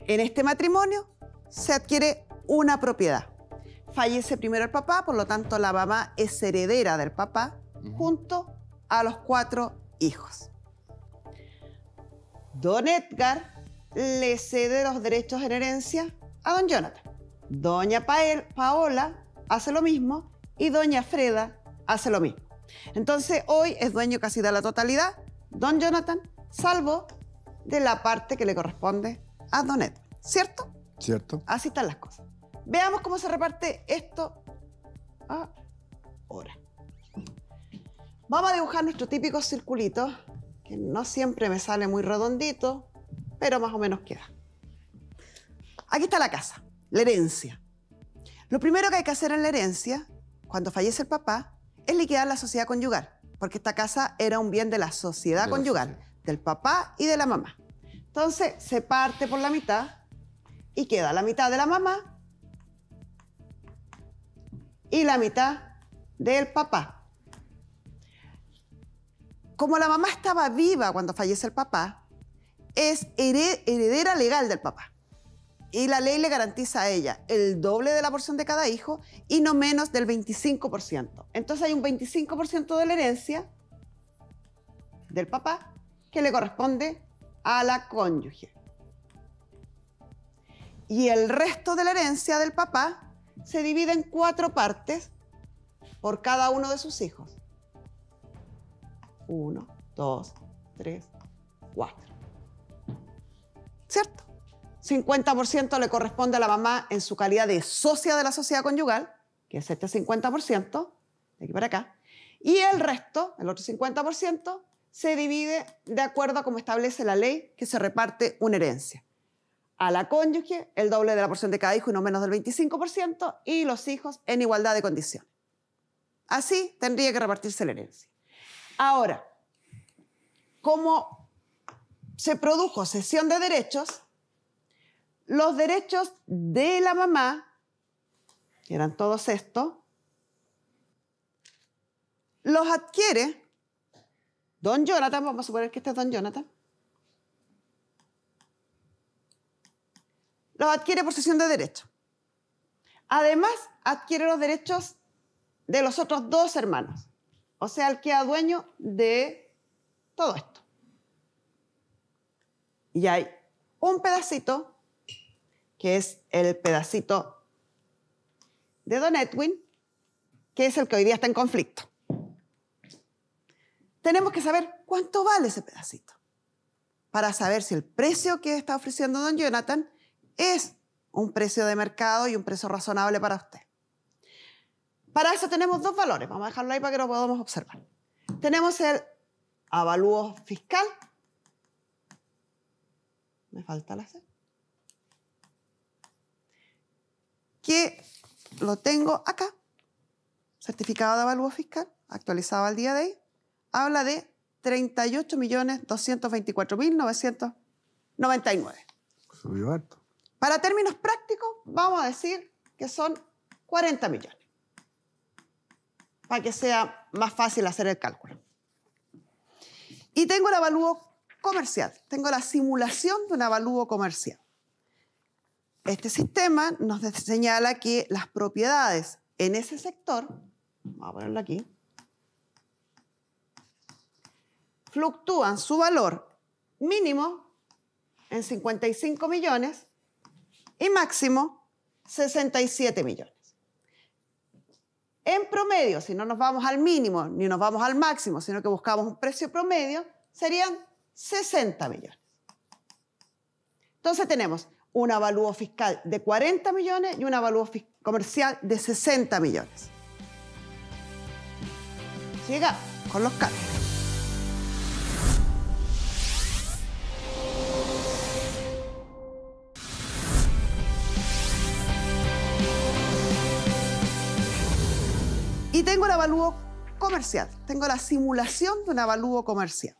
En este matrimonio se adquiere una propiedad. Fallece primero el papá, por lo tanto la mamá es heredera del papá, junto a los 4 hijos. Don Edgar le cede los derechos en herencia a don Jonathan. Doña Paola hace lo mismo y doña Freda hace lo mismo. Entonces hoy es dueño casi de la totalidad don Jonathan, salvo de la parte que le corresponde a don Edgar. ¿Cierto? Cierto. Así están las cosas. Veamos cómo se reparte esto ahora. Vamos a dibujar nuestros típicos circulitos, que no siempre me sale muy redondito, pero más o menos queda. Aquí está la casa, la herencia. Lo primero que hay que hacer en la herencia, cuando fallece el papá, es liquidar la sociedad conyugal, porque esta casa era un bien de la sociedad conyugal, del papá y de la mamá. Entonces, se parte por la mitad y queda la mitad de la mamá y la mitad del papá. Como la mamá estaba viva cuando fallece el papá, es heredera legal del papá. Y la ley le garantiza a ella el doble de la porción de cada hijo y no menos del 25%. Entonces hay un 25% de la herencia del papá que le corresponde a la cónyuge. Y el resto de la herencia del papá se divide en 4 partes por cada uno de sus hijos. 1, 2, 3, 4. ¿Cierto? 50% le corresponde a la mamá en su calidad de socia de la sociedad conyugal, que es este 50%, de aquí para acá. Y el resto, el otro 50%, se divide de acuerdo a como establece la ley que se reparte una herencia. A la cónyuge, el doble de la porción de cada hijo y no menos del 25%, y los hijos en igualdad de condiciones. Así tendría que repartirse la herencia. Ahora, como se produjo cesión de derechos, los derechos de la mamá, que eran todos estos, los adquiere don Jonathan, vamos a suponer que este es don Jonathan, los adquiere por cesión de derechos. Además, adquiere los derechos de los otros 2 hermanos. O sea, él queda dueño de todo esto. Y hay un pedacito, que es el pedacito de don Edwin, que es el que hoy día está en conflicto. Tenemos que saber cuánto vale ese pedacito para saber si el precio que está ofreciendo don Jonathan es un precio de mercado y un precio razonable para usted. Para eso tenemos 2 valores. Vamos a dejarlo ahí para que lo podamos observar. Tenemos el avalúo fiscal. Me falta la C. Que lo tengo acá. Certificado de avalúo fiscal, actualizado al día de hoy. Habla de 38.224.999. Subió harto. Para términos prácticos, vamos a decir que son 40 millones. Para que sea más fácil hacer el cálculo. Y tengo el avalúo comercial. Tengo la simulación de un avalúo comercial. Este sistema nos señala que las propiedades en ese sector, vamos a ponerlo aquí, fluctúan su valor mínimo en 55 millones y máximo 67 millones. En promedio, si no nos vamos al mínimo ni nos vamos al máximo, sino que buscamos un precio promedio, serían 60 millones. Entonces tenemos un avalúo fiscal de 40 millones y un avalúo comercial de 60 millones. Llega con los cambios. Y tengo el avalúo comercial. Tengo la simulación de un avalúo comercial.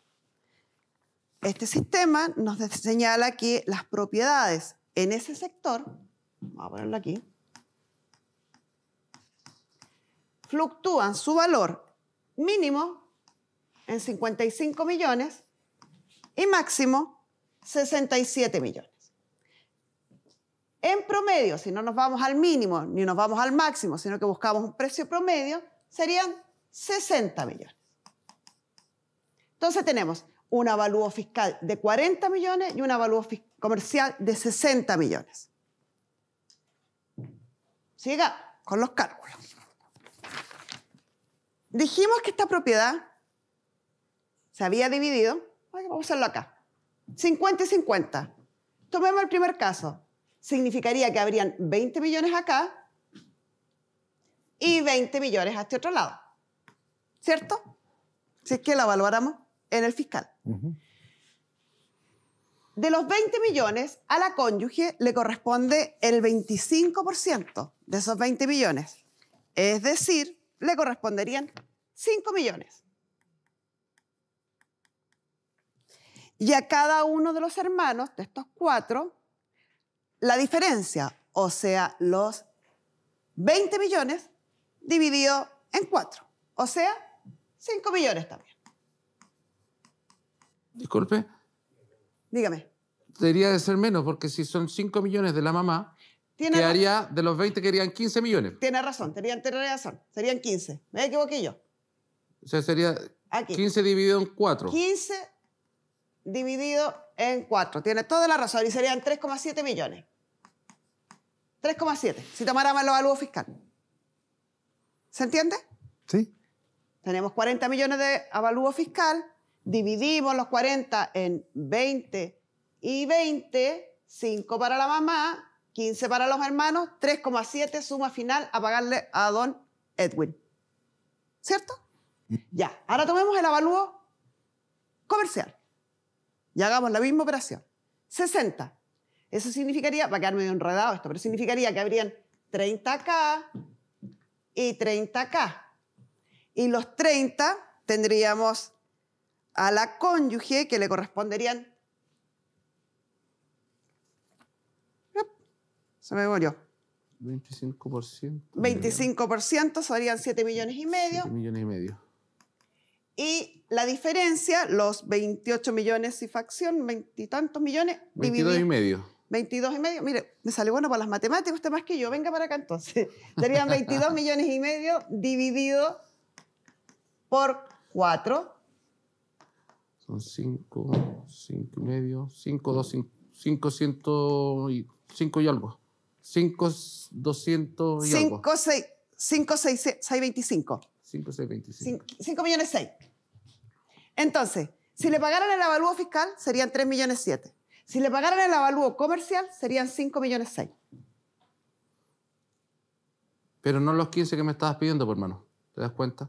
Este sistema nos señala que las propiedades en ese sector, vamos a ponerlo aquí, fluctúan su valor mínimo en 55 millones y máximo 67 millones. En promedio, si no nos vamos al mínimo ni nos vamos al máximo, sino que buscamos un precio promedio, serían 60 millones. Entonces tenemos un avalúo fiscal de 40 millones y un avalúo comercial de 60 millones. Siga con los cálculos. Dijimos que esta propiedad se había dividido, vamos a hacerlo acá, 50 y 50. Tomemos el primer caso. Significaría que habrían 20 millones acá y 20 millones a este otro lado. ¿Cierto? Si es que la evaluáramos en el fiscal. De los 20 millones, a la cónyuge le corresponde el 25% de esos 20 millones. Es decir, le corresponderían 5 millones. Y a cada uno de los hermanos, de estos cuatro, la diferencia, o sea, los 20 millones dividido en 4, o sea, 5 millones también. Disculpe. Dígame. Debería de ser menos, porque si son 5 millones de la mamá, quedaría de los 20 querían 15 millones. Tiene razón, tenía razón. Serían 15. Me equivoqué yo. O sea, sería aquí. 15 dividido en 4. 15 dividido en 4. Tiene toda la razón. Y serían 3,7 millones. 3,7. Si tomáramos el avalúo fiscal. ¿Se entiende? Sí. Tenemos 40 millones de avalúo fiscal. Dividimos los 40 en 20 y 20. 5 para la mamá, 15 para los hermanos, 3,7 suma final a pagarle a don Edwin. ¿Cierto? Ya. Ahora tomemos el avalúo comercial. Y hagamos la misma operación. 60. Eso significaría, va a quedar medio enredado esto, pero significaría que habrían 30 acá y 30 acá. Y los 30 tendríamos a la cónyuge que le corresponderían... Se me murió. 25%. 25% serían 7 millones y medio. 7 millones y medio. Y la diferencia, los 28 millones y facción, 20 y tantos millones. 22 y medio. 22 y medio. Mire, me sale bueno para las matemáticas, usted más que yo. Venga para acá entonces. Serían 22 millones y medio dividido por 4. Son 5, 5 y medio, 5, 2, 5, 100 y 5 y algo. 5, 200 y 5, algo. 6, 5, 6, 6, 25. 5, 6, 25. 5 millones 6. Entonces, si le pagaran el avalúo fiscal, serían 3 millones 7. Si le pagaran el avalúo comercial, serían 5 millones 6. Pero no los 15 que me estabas pidiendo, hermano. ¿Te das cuenta?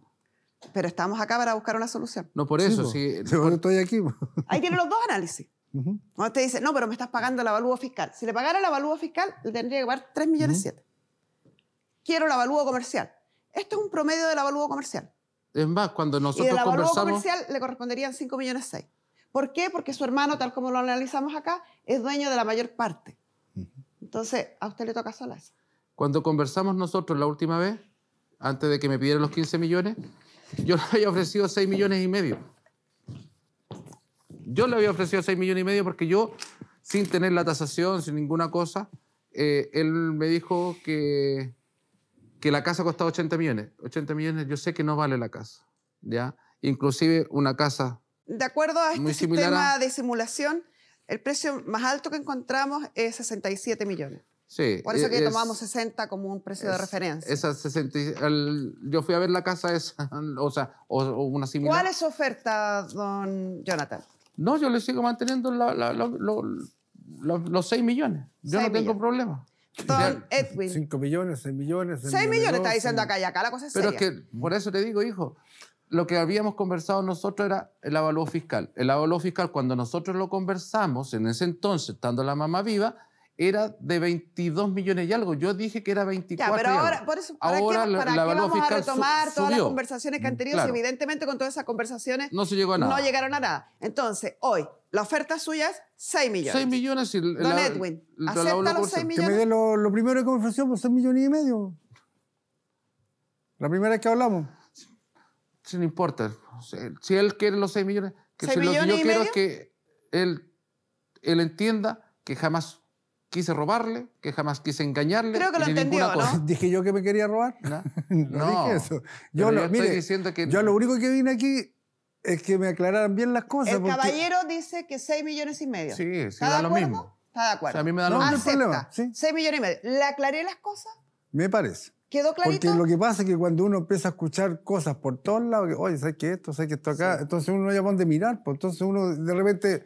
Pero estamos acá para buscar una solución. No, por eso. Sí, si, por... estoy aquí. Ahí tienen los dos análisis. Cuando usted dice, no, pero me estás pagando el avalúo fiscal. Si le pagara el avalúo fiscal, le tendría que pagar 3 millones 7. Quiero el avalúo comercial. Esto es un promedio del avalúo comercial. Es más, cuando nosotros conversamos... Y del avalúo comercial le corresponderían 5 millones 6. ¿Por qué? Porque su hermano, tal como lo analizamos acá, es dueño de la mayor parte. Entonces, a usted le toca sola eso. Cuando conversamos nosotros la última vez, antes de que me pidieran los 15 millones, yo le había ofrecido 6 millones y medio. Yo le había ofrecido 6 millones y medio porque yo, sin tener la tasación, sin ninguna cosa, él me dijo que la casa costaba 80 millones. 80 millones yo sé que no vale la casa, ¿ya? Inclusive una casa... De acuerdo a este sistema de simulación, el precio más alto que encontramos es 67 millones. Sí. Por eso que tomamos 60 como un precio de referencia. Esa 60, yo fui a ver la casa esa, o sea, o una similar. ¿Cuál es su oferta, don Jonathan? No, yo le sigo manteniendo los 6 millones. Yo 6 no tengo problema. Don Edwin. 5 millones, 6 millones. 6 millones está diciendo acá y acá, la cosa es seria. Pero es que, por eso te digo, hijo, lo que habíamos conversado nosotros era el avalúo fiscal. El avalúo fiscal, cuando nosotros lo conversamos, en ese entonces, estando la mamá viva, era de 22 millones y algo. Yo dije que era 24. Ya, pero ahora, por eso, ¿para qué vamos a retomar todas las conversaciones que han tenido? Claro. Si evidentemente con todas esas conversaciones no se llegó a nada. No llegaron a nada. Entonces, hoy, la oferta suya es 6 millones. 6 millones. Y don Edwin, ¿acepta los 6 millones? Que me dé lo primero que me ofreció por 6 millones y medio. La primera vez que hablamos. Sí, no importa. Si él quiere los 6 millones. Que 6 si millones lo que yo quiero medio? Es que él entienda que jamás... quise robarle, que jamás quise engañarle. Creo que lo entendió, ¿no? Dije yo que me quería robar. No, no dije eso. Yo lo único que vine aquí es que me aclararan bien las cosas. El caballero dice que 6 millones y medio. Sí, sí, da lo mismo. Está de acuerdo. O sea, a mí me da lo mismo. Acepta, 6 millones y medio. ¿Le aclaré las cosas? Me parece. ¿Quedó clarito? Porque lo que pasa es que cuando uno empieza a escuchar cosas por todos lados, oye, ¿sabes qué esto? ¿Sabes qué esto acá? Sí. Entonces uno no llama de mirar, pues entonces uno de repente...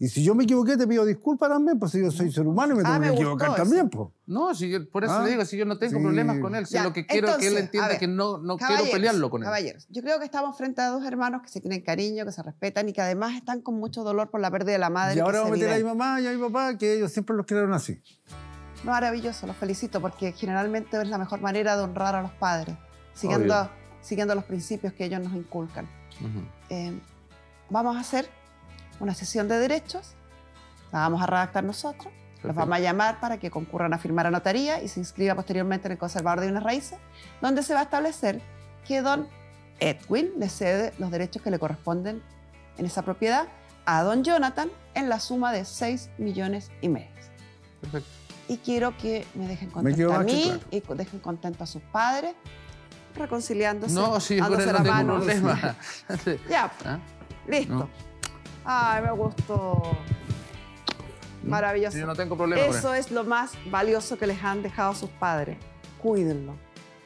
Y si yo me equivoqué, te pido disculpas también, pues si yo soy ser humano y me tengo que equivocar también, pues. No, si yo, por eso le digo, si yo no tengo problemas con él, si lo que quiero es que él entienda que no quiero pelearlo con él. Caballeros, yo creo que estamos frente a dos hermanos que se tienen cariño, que se respetan y que además están con mucho dolor por la pérdida de la madre. Y ahora vamos a meter a mi mamá y a mi papá, que ellos siempre los crearon así. Maravilloso, los felicito, porque generalmente es la mejor manera de honrar a los padres, siguiendo los principios que ellos nos inculcan. Vamos a hacer una sesión de derechos, la vamos a redactar nosotros, los vamos a llamar para que concurran a firmar a notaría y se inscriba posteriormente en el Conservador de Bienes Raíces, donde se va a establecer que don Edwin le cede los derechos que le corresponden en esa propiedad a don Jonathan en la suma de 6 millones y medio. Perfecto. Y quiero que me dejen contento a mí y dejen contento a sus padres, reconciliándose. No, sí, por eso no tengo problema. Ya, listo. No. Ay, me gustó. Maravilloso. Yo no tengo problema. Eso es lo más valioso que les han dejado sus padres. Cuídenlo.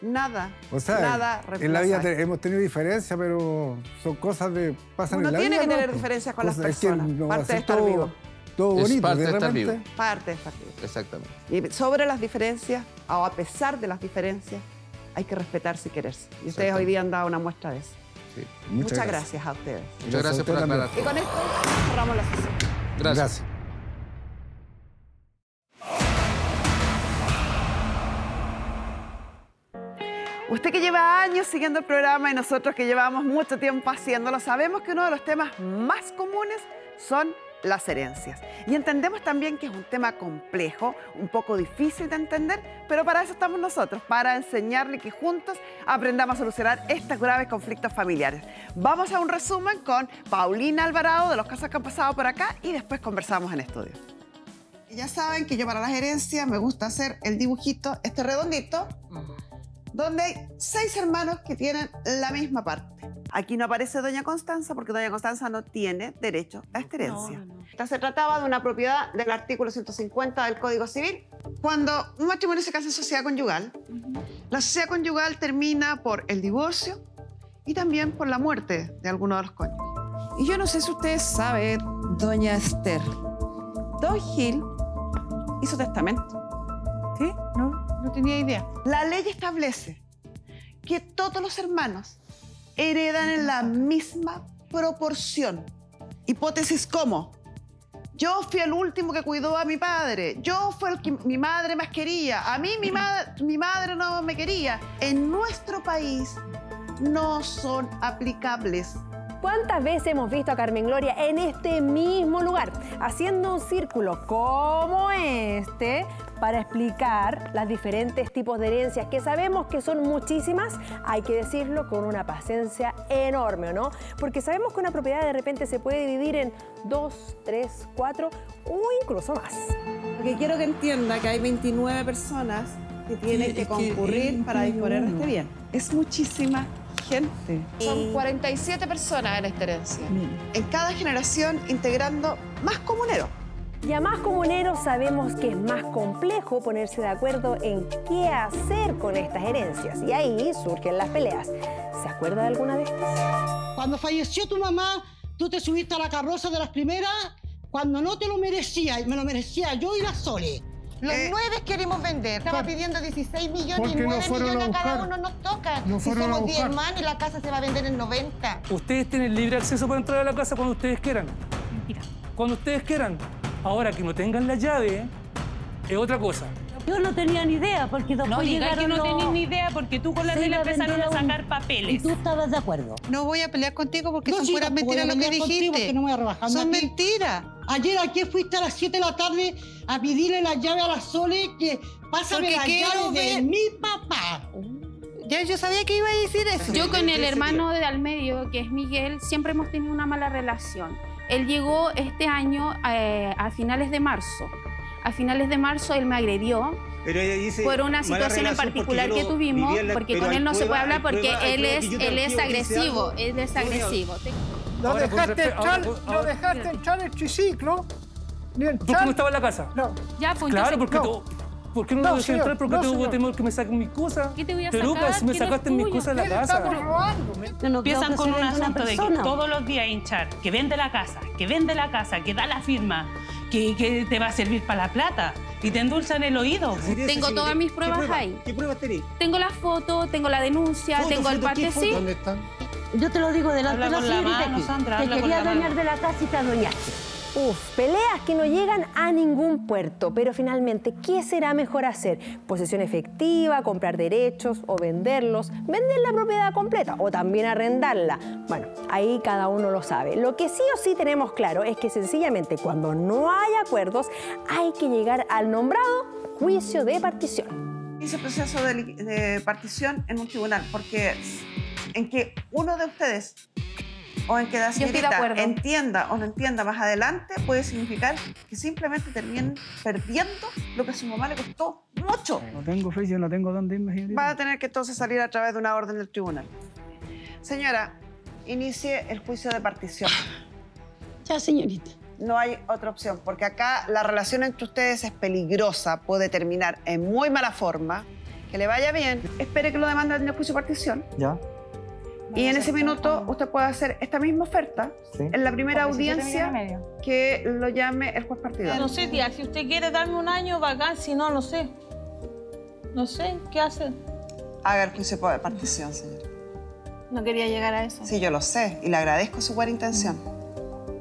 Nada, o sea, nada reemplazable. En la vida hemos tenido diferencias, pero son cosas que pasan en la vida. Uno tiene que tener diferencias con las personas. Es que parte de estar vivo. Todo bonito. Es parte de estar vivo. Parte de estar vivo. Exactamente. Y sobre las diferencias, o a pesar de las diferencias, hay que respetarse y quererse. Y ustedes hoy día han dado una muestra de eso. Sí. Muchas gracias a ustedes. Muchas gracias por aclarar. Y con esto cerramos la sesión. Gracias. Usted que lleva años siguiendo el programa y nosotros que llevamos mucho tiempo haciéndolo, sabemos que uno de los temas más comunes son las herencias. Y entendemos también que es un tema complejo, un poco difícil de entender, pero para eso estamos nosotros, para enseñarle que juntos aprendamos a solucionar estos graves conflictos familiares. Vamos a un resumen con Paulina Alvarado de los casos que han pasado por acá y después conversamos en estudio. Ya saben que yo para las herencias me gusta hacer el dibujito, este redondito, donde hay 6 hermanos que tienen la misma parte. Aquí no aparece doña Constanza porque doña Constanza no tiene derecho a esta herencia. No. Se trataba de una propiedad del artículo 150 del Código Civil. Cuando un matrimonio se casa en sociedad conyugal, la sociedad conyugal termina por el divorcio y también por la muerte de alguno de los cónyuges. Y yo no sé si ustedes saben, doña Esther, don Gil hizo testamento. ¿Sí? No, no tenía idea. La ley establece que todos los hermanos heredan en la misma proporción. Hipótesis como, yo fui el último que cuidó a mi padre, yo fui el que mi madre más quería, a mí mi madre no me quería. En nuestro país no son aplicables ¿Cuántas veces hemos visto a Carmen Gloria en este mismo lugar, haciendo un círculo como este, para explicar los diferentes tipos de herencias, que sabemos que son muchísimas, hay que decirlo con una paciencia enorme, ¿no? Porque sabemos que una propiedad de repente se puede dividir en 2, 3, 4 o incluso más. Porque quiero que entienda que hay 29 personas que tienen que concurrir para disponer de este bien. Es muchísima gente. Son 47 personas en esta herencia. En cada generación integrando más comuneros. Y a más comuneros sabemos que es más complejo ponerse de acuerdo en qué hacer con estas herencias. Y ahí surgen las peleas. ¿Se acuerda de alguna de estas? Cuando falleció tu mamá, tú te subiste a la carroza de las primeras cuando no te lo merecías. Me lo merecía yo y la Sole. Los 9 queremos vender. Estaba pidiendo 16 millones y 9 millones a cada uno nos toca. Si somos 10 hermanos, la casa se va a vender en 90. Ustedes tienen libre acceso para entrar a la casa cuando ustedes quieran. Mira. Cuando ustedes quieran. Ahora, que no tengan la llave es otra cosa. Yo no tenía ni idea, porque después llegaron los... No, que no tenías ni idea, porque tú con la tela empezaron a sacar papeles. Y tú estabas de acuerdo. No voy a pelear contigo porque son puras mentiras lo que dijiste. No voy a rebajar. Son mentiras. Ayer aquí fuiste a las 7 de la tarde a pedirle la llave a la Sole que pásame la llave de mi papá. Ya yo sabía que iba a decir eso. Yo con el hermano de al medio, que es Miguel, siempre hemos tenido una mala relación. Él llegó este año a finales de marzo. A finales de marzo él me agredió. Pero ella dice, por una situación en particular que tuvimos, porque con él no se puede hablar porque él es agresivo. Él es agresivo. No dejaste entrar el triciclo. ¿Tú no estabas en la casa? No. Claro, porque tú... ¿Por qué no lo dejé entrar? ¿Por qué tengo temor que me saquen mis cosas? ¿Qué te voy a sacar? Lucas, me sacaste mis cosas de la casa. Empiezan con un asunto de que todos los días hinchar, que vende la casa, que vende la casa, que da la firma, que te va a servir para la plata y te endulzan el oído. Tengo todas mis pruebas ahí. ¿Qué pruebas tenés? Tengo la foto, tengo la denuncia, tengo el parte sí. ¿Dónde están? Yo te lo digo delante de la señorita aquí. Te quería adueñar de la casa y te adueñaste. Uf, peleas que no llegan a ningún puerto. Pero finalmente, ¿qué será mejor hacer? ¿Posesión efectiva, comprar derechos o venderlos? ¿Vender la propiedad completa o también arrendarla? Bueno, ahí cada uno lo sabe. Lo que sí o sí tenemos claro es que sencillamente cuando no hay acuerdos hay que llegar al nombrado juicio de partición. Hice proceso de partición en un tribunal porque en que uno de ustedes... o en que la señorita entienda o no entienda más adelante, puede significar que simplemente terminen perdiendo lo que a su mamá le costó mucho. No tengo fe, yo no tengo dónde irme, señorita. Va a tener que entonces salir a través de una orden del tribunal. Señora, inicie el juicio de partición. Ya, señorita. No hay otra opción, porque acá la relación entre ustedes es peligrosa, puede terminar en muy mala forma, que le vaya bien. Espere que lo demanden en el juicio de partición. Ya. Y en ese minuto usted puede hacer esta misma oferta en la primera audiencia que lo llame el juez partidario. No sé, tía, si usted quiere darme un año, bacán, si no, no sé. No sé, ¿qué hace? Haga el juicio de partición, señor. No quería llegar a eso. Sí, yo lo sé y le agradezco su buena intención.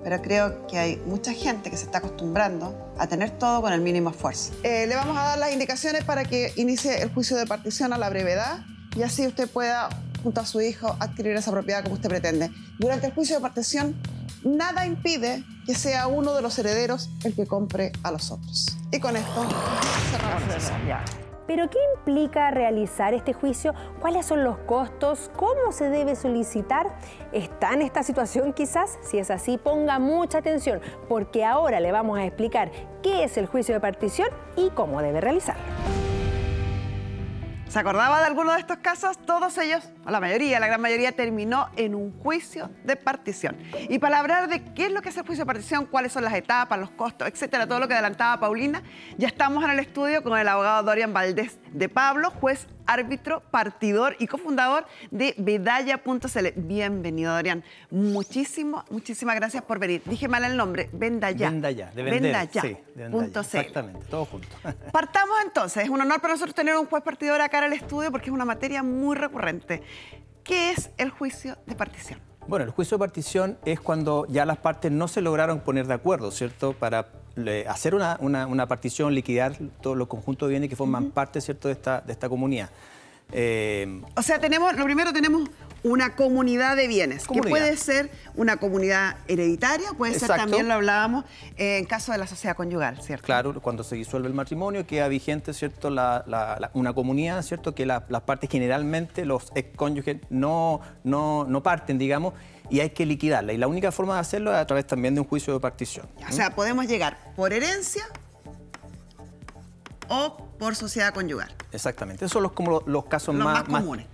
Pero creo que hay mucha gente que se está acostumbrando a tener todo con el mínimo esfuerzo. Le vamos a dar las indicaciones para que inicie el juicio de partición a la brevedad y así usted pueda... junto a su hijo, adquirir esa propiedad como usted pretende. Durante el juicio de partición, nada impide que sea uno de los herederos el que compre a los otros. Y con esto, cerramos la sesión. ¿Pero qué implica realizar este juicio? ¿Cuáles son los costos? ¿Cómo se debe solicitar? ¿Está en esta situación quizás? Si es así, ponga mucha atención, porque ahora le vamos a explicar qué es el juicio de partición y cómo debe realizarlo. ¿Se acordaba de alguno de estos casos? Todos ellos, la mayoría, la gran mayoría, terminó en un juicio de partición. Y para hablar de qué es lo que es el juicio de partición, cuáles son las etapas, los costos, etcétera, todo lo que adelantaba Paulina, ya estamos en el estudio con el abogado Dorian Valdés de Pablo, juez, árbitro, partidor y cofundador de Vendaya.cl. Bienvenido, Dorian. Muchísimas gracias por venir. Dije mal el nombre, Vendaya. Vendaya, de vender, sí, de Vendaya. Exactamente, todo junto. Partamos entonces. Es un honor para nosotros tener un juez partidor acá en el estudio porque es una materia muy recurrente. ¿Qué es el juicio de partición? Bueno, el juicio de partición es cuando ya las partes no se lograron poner de acuerdo, ¿cierto? Para hacer una partición, liquidar todos los conjuntos de bienes que forman parte, ¿cierto?, de esta comunidad. O sea, tenemos, lo primero tenemos una comunidad de bienes, que puede ser una comunidad hereditaria, puede ser también, lo hablábamos, en caso de la sociedad conyugal, ¿cierto? Claro, cuando se disuelve el matrimonio queda vigente, ¿cierto?, una comunidad, ¿cierto?, que las partes generalmente, los excónyuges, no parten, digamos, y hay que liquidarla. Y la única forma de hacerlo es a través también de un juicio de partición. O sea, podemos llegar por herencia o por sociedad conyugal. Exactamente, esos son los casos más comunes,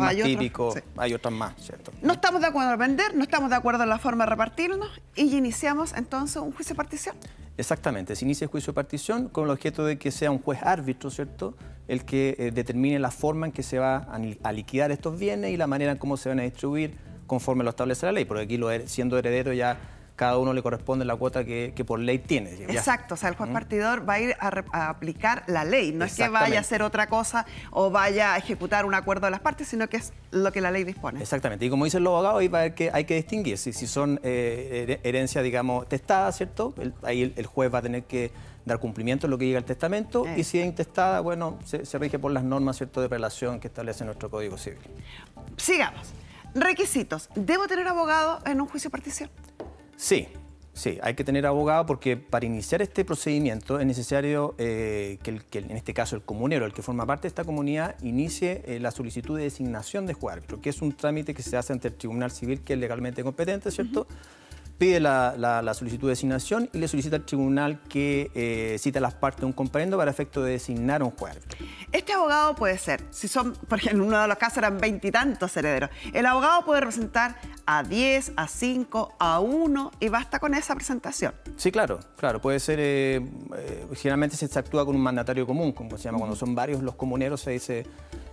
más típicos, hay otras más, ¿cierto? No estamos de acuerdo en vender, no estamos de acuerdo en la forma de repartirnos y iniciamos entonces un juicio de partición. Exactamente, se inicia el juicio de partición con el objeto de que sea un juez árbitro, ¿cierto?, el que determine la forma en que se va a liquidar estos bienes y la manera en cómo se van a distribuir conforme lo establece la ley, porque aquí siendo heredero ya cada uno le corresponde la cuota que por ley tiene. Ya. Exacto, o sea, el juez partidor va a ir a aplicar la ley, no es que vaya a hacer otra cosa o vaya a ejecutar un acuerdo de las partes, sino que es lo que la ley dispone. Exactamente, y como dicen los abogados, ahí va a haber que, hay que distinguir si son herencia, digamos, testada, ¿cierto? Ahí el juez va a tener que dar cumplimiento a lo que llega al testamento, y si es intestada, bueno, se rige por las normas, ¿cierto?, de prelación que establece nuestro Código Civil. Sigamos. Requisitos. ¿Debo tener abogado en un juicio de partición? Sí, hay que tener abogado porque para iniciar este procedimiento es necesario que en este caso el comunero, el que forma parte de esta comunidad, inicie la solicitud de designación de juez árbitro, que es un trámite que se hace ante el Tribunal Civil, que es legalmente competente, ¿cierto? Pide la solicitud de designación y le solicita al tribunal que cita las partes de un comparendo para efecto de designar un juez árbitro. Este abogado puede ser, porque en uno de los casos eran 20 y tantos herederos, el abogado puede representar a 10, a 5, a 1 y basta con esa presentación. Sí, claro, puede ser, generalmente se actúa con un mandatario común, como se llama, cuando son varios los comuneros se dice...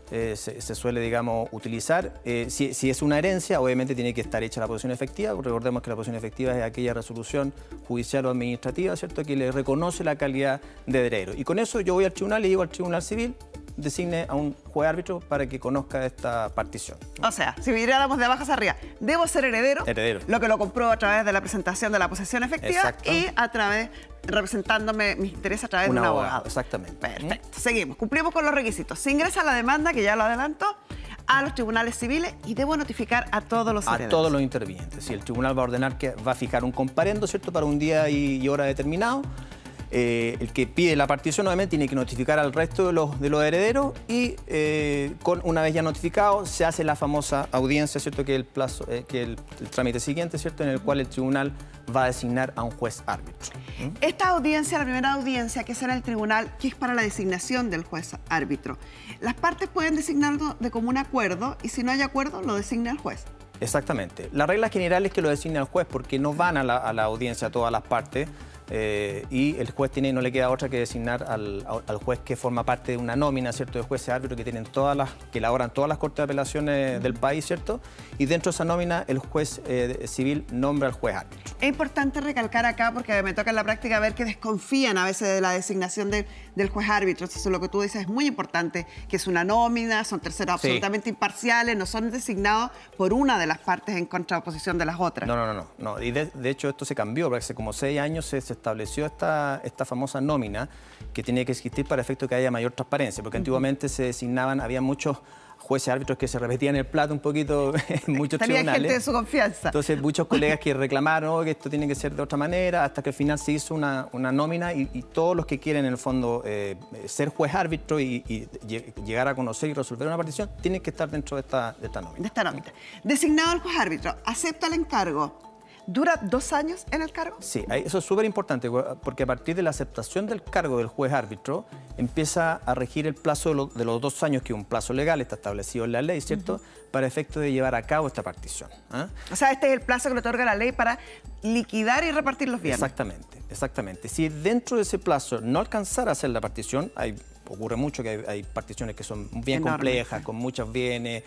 Se suele, digamos, utilizar. Si es una herencia, obviamente tiene que estar hecha la posesión efectiva. Recordemos que la posesión efectiva es aquella resolución judicial o administrativa, ¿cierto?, que le reconoce la calidad de heredero. Y con eso yo voy al tribunal y digo al Tribunal Civil, designe a un juez árbitro para que conozca esta partición. O sea, si miráramos de abajo hacia arriba, debo ser heredero, lo que lo compruebo a través de la presentación de la posesión efectiva. Exacto. Y a través, representándome mis intereses a través de un abogado. Exactamente. Perfecto. Seguimos. Cumplimos con los requisitos. Se ingresa la demanda, que ya lo adelanto, a los tribunales civiles y debo notificar a todos los herederos. A todos los intervinientes. Si el tribunal va a ordenar que va a fijar un comparendo, ¿cierto?, para un día y hora determinado. El que pide la partición obviamente tiene que notificar al resto de los herederos y una vez ya notificado se hace la famosa audiencia, ¿cierto?, que es el trámite siguiente, ¿cierto?, en el cual el tribunal va a designar a un juez árbitro. Esta audiencia, la primera audiencia que será el tribunal, que es para la designación del juez árbitro, las partes pueden designarlo de común acuerdo y si no hay acuerdo lo designa el juez. Exactamente. La regla general es que lo designa el juez porque no van a la audiencia todas las partes. Y el juez no le queda otra que designar al juez que forma parte de una nómina, ¿cierto?, de jueces árbitros que elaboran todas las cortes de apelaciones del país, ¿cierto? Y dentro de esa nómina el juez civil nombra al juez árbitro. Es importante recalcar acá porque me toca en la práctica ver que desconfían a veces de la designación del juez árbitro. Entonces lo que tú dices es muy importante, que es una nómina, son terceros absolutamente imparciales, no son designados por una de las partes en contraposición de las otras. No. Y de hecho esto se cambió, porque hace como 6 años se estableció esta famosa nómina que tenía que existir para efecto que haya mayor transparencia, porque antiguamente se designaban, había muchos jueces árbitros que se repetían el plato un poquito en muchos tribunales. Tenía gente de su confianza. Entonces muchos colegas que reclamaron, oh, que esto tiene que ser de otra manera, hasta que al final se hizo una nómina y todos los que quieren en el fondo ser juez árbitro y llegar a conocer y resolver una partición, tienen que estar dentro de esta nómina. Designado el juez árbitro, acepta el encargo. ¿Dura 2 años en el cargo? Sí, eso es súper importante porque a partir de la aceptación del cargo del juez árbitro empieza a regir el plazo de los 2 años, que es un plazo legal, está establecido en la ley, ¿cierto? Para efecto de llevar a cabo esta partición. O sea, este es el plazo que le otorga la ley para liquidar y repartir los bienes. Exactamente. Si dentro de ese plazo no alcanzara a hacer la partición, ocurre mucho que hay particiones que son bien complejas, con muchos bienes,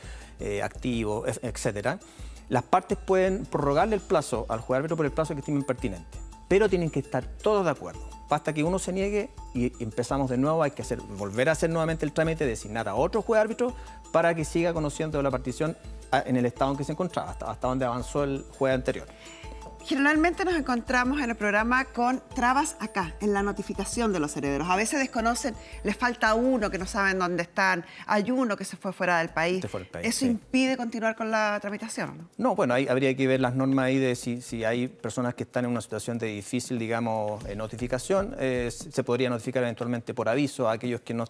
activos, etcétera. Las partes pueden prorrogarle el plazo al juez árbitro por el plazo que estimen pertinente, pero tienen que estar todos de acuerdo. Basta que uno se niegue y empezamos de nuevo, hay que volver a hacer nuevamente el trámite, designar a otro juez árbitro para que siga conociendo la partición en el estado en que se encontraba, hasta donde avanzó el juez anterior. Generalmente nos encontramos en el programa con trabas acá, en la notificación de los herederos. A veces desconocen, les falta uno que no saben dónde están, hay uno que se fue fuera del país. ¿Eso impide continuar con la tramitación? No, bueno, ahí habría que ver las normas ahí de si hay personas que están en una situación de difícil, digamos, notificación. Se podría notificar eventualmente por aviso a aquellos que no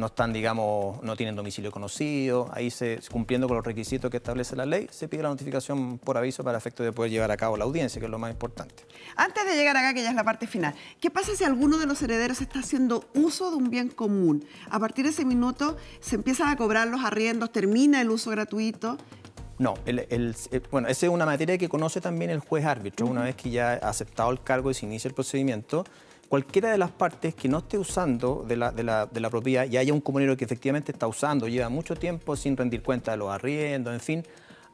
están, digamos, no tienen domicilio conocido. Ahí, cumpliendo con los requisitos que establece la ley, se pide la notificación por aviso para efecto de poder llevar a cabo la audiencia, que es lo más importante. Antes de llegar acá, que ya es la parte final, ¿qué pasa si alguno de los herederos está haciendo uso de un bien común? A partir de ese minuto, ¿se empiezan a cobrar los arriendos? ¿Termina el uso gratuito? No, bueno, esa es una materia que conoce también el juez árbitro. Una vez que ya ha aceptado el cargo y se inicia el procedimiento, cualquiera de las partes que no esté usando de la propiedad, y haya un comunero que efectivamente está usando, lleva mucho tiempo sin rendir cuenta de los arriendos, en fin,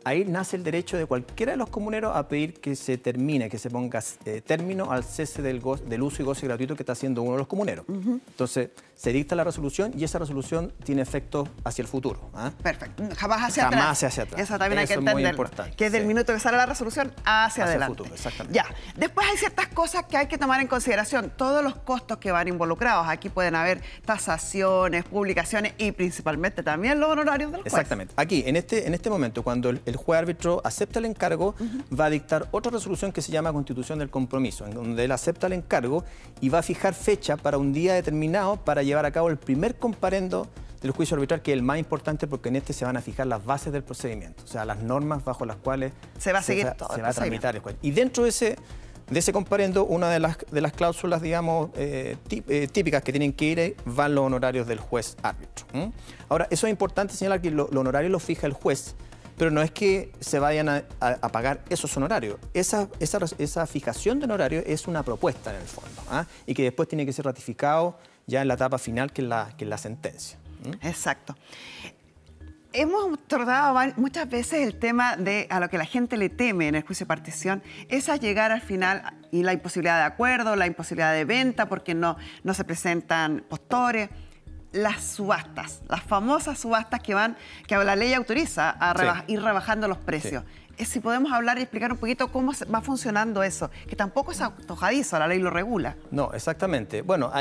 ahí nace el derecho de cualquiera de los comuneros a pedir que se termine, que se ponga término al cese del uso y goce gratuito que está haciendo uno de los comuneros. Entonces, se dicta la resolución y esa resolución tiene efecto hacia el futuro. Perfecto. Jamás hacia atrás. Eso también hay que entender. Es muy importante. Que desde el minuto que sale la resolución hacia adelante. Hacia el futuro, exactamente. Ya. Después hay ciertas cosas que hay que tomar en consideración. Todos los costos que van involucrados. Aquí pueden haber tasaciones, publicaciones y principalmente también los honorarios del juez. Exactamente. Aquí, en este momento, cuando el juez árbitro acepta el encargo, va a dictar otra resolución que se llama Constitución del Compromiso, en donde él acepta el encargo y va a fijar fecha para un día determinado para llevar a cabo el primer comparendo del juicio arbitral, que es el más importante porque en este se van a fijar las bases del procedimiento, o sea, las normas bajo las cuales se va a seguir todo se va a tramitar el juez. Y dentro de ese comparendo, una de las cláusulas, digamos, típicas que tienen que ir van los honorarios del juez árbitro. Ahora, eso es importante señalar que los honorarios los fija el juez, pero no es que se vayan a pagar esos honorarios. Esa fijación de honorarios es una propuesta en el fondo, y que después tiene que ser ratificado ya en la etapa final, que es la sentencia. Exacto. Hemos tratado muchas veces el tema de a lo que la gente le teme en el juicio de partición, es a llegar al final y la imposibilidad de acuerdo, la imposibilidad de venta porque no se presentan postores. Las subastas, las famosas subastas que la ley autoriza a ir rebajando los precios. Si podemos hablar y explicar un poquito cómo va funcionando eso, que tampoco es antojadizo, la ley lo regula. No, exactamente. Bueno,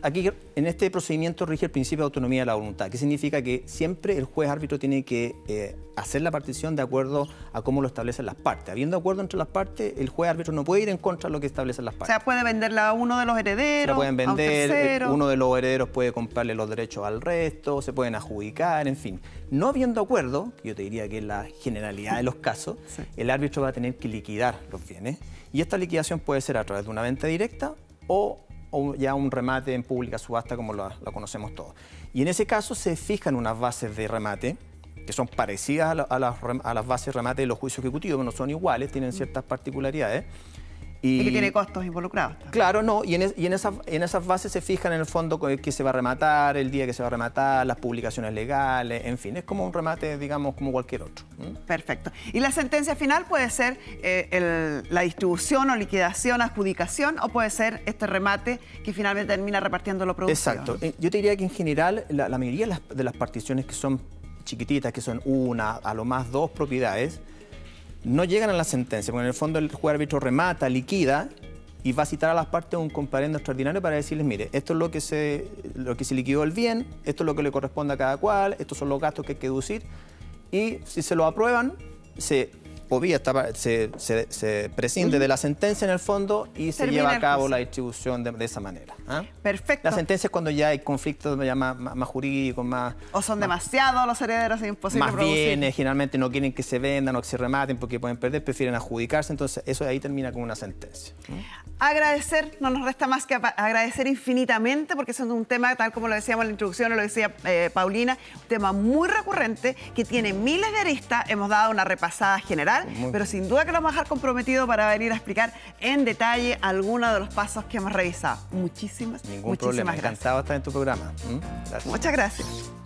aquí en este procedimiento rige el principio de autonomía de la voluntad, que significa que siempre el juez árbitro tiene que hacer la partición de acuerdo a cómo lo establecen las partes. Habiendo acuerdo entre las partes, el juez árbitro no puede ir en contra de lo que establecen las partes. O sea, puede venderla a uno de los herederos, a un tercero. Uno de los herederos puede comprarle los derechos al resto, se pueden adjudicar, en fin. No habiendo acuerdo, que yo te diría que es la generalidad de los casos, el árbitro va a tener que liquidar los bienes. Y esta liquidación puede ser a través de una venta directa o ya un remate en pública subasta como la conocemos todos. Y en ese caso se fijan unas bases de remate que son parecidas a las bases de remate de los juicios ejecutivos, no son iguales, tienen ciertas particularidades. Y que tiene costos involucrados. Claro, no, y en esas bases se fijan en el fondo que se va a rematar, el día que se va a rematar, las publicaciones legales, en fin, es como un remate, digamos, como cualquier otro. Perfecto. Y la sentencia final puede ser la distribución o liquidación, adjudicación, o puede ser este remate que finalmente termina repartiendo lo producido. Exacto. Yo te diría que en general la mayoría de las particiones que son chiquititas, que son una, a lo más dos propiedades, no llegan a la sentencia, porque en el fondo el juez árbitro remata, liquida y va a citar a las partes a un comparendo extraordinario para decirles, mire, esto es lo que se liquidó el bien, esto es lo que le corresponde a cada cual, estos son los gastos que hay que deducir y si se lo aprueban, se prescinde de la sentencia en el fondo y se lleva a cabo la distribución de esa manera. Perfecto. La sentencia es cuando ya hay conflictos ya más jurídicos, más... O son demasiados los herederos, es imposible más producir. Más bienes, generalmente no quieren que se vendan o que se rematen porque pueden perder, prefieren adjudicarse, entonces eso ahí termina con una sentencia. Agradecer, no nos resta más que agradecer infinitamente porque es un tema, tal como lo decíamos en la introducción, lo decía Paulina, un tema muy recurrente que tiene miles de aristas, hemos dado una repasada general, pero sin duda que lo vamos a dejar comprometido para venir a explicar en detalle algunos de los pasos que hemos revisado. Muchísimas gracias. Ningún problema, encantado de estar en tu programa. Gracias. Muchas gracias.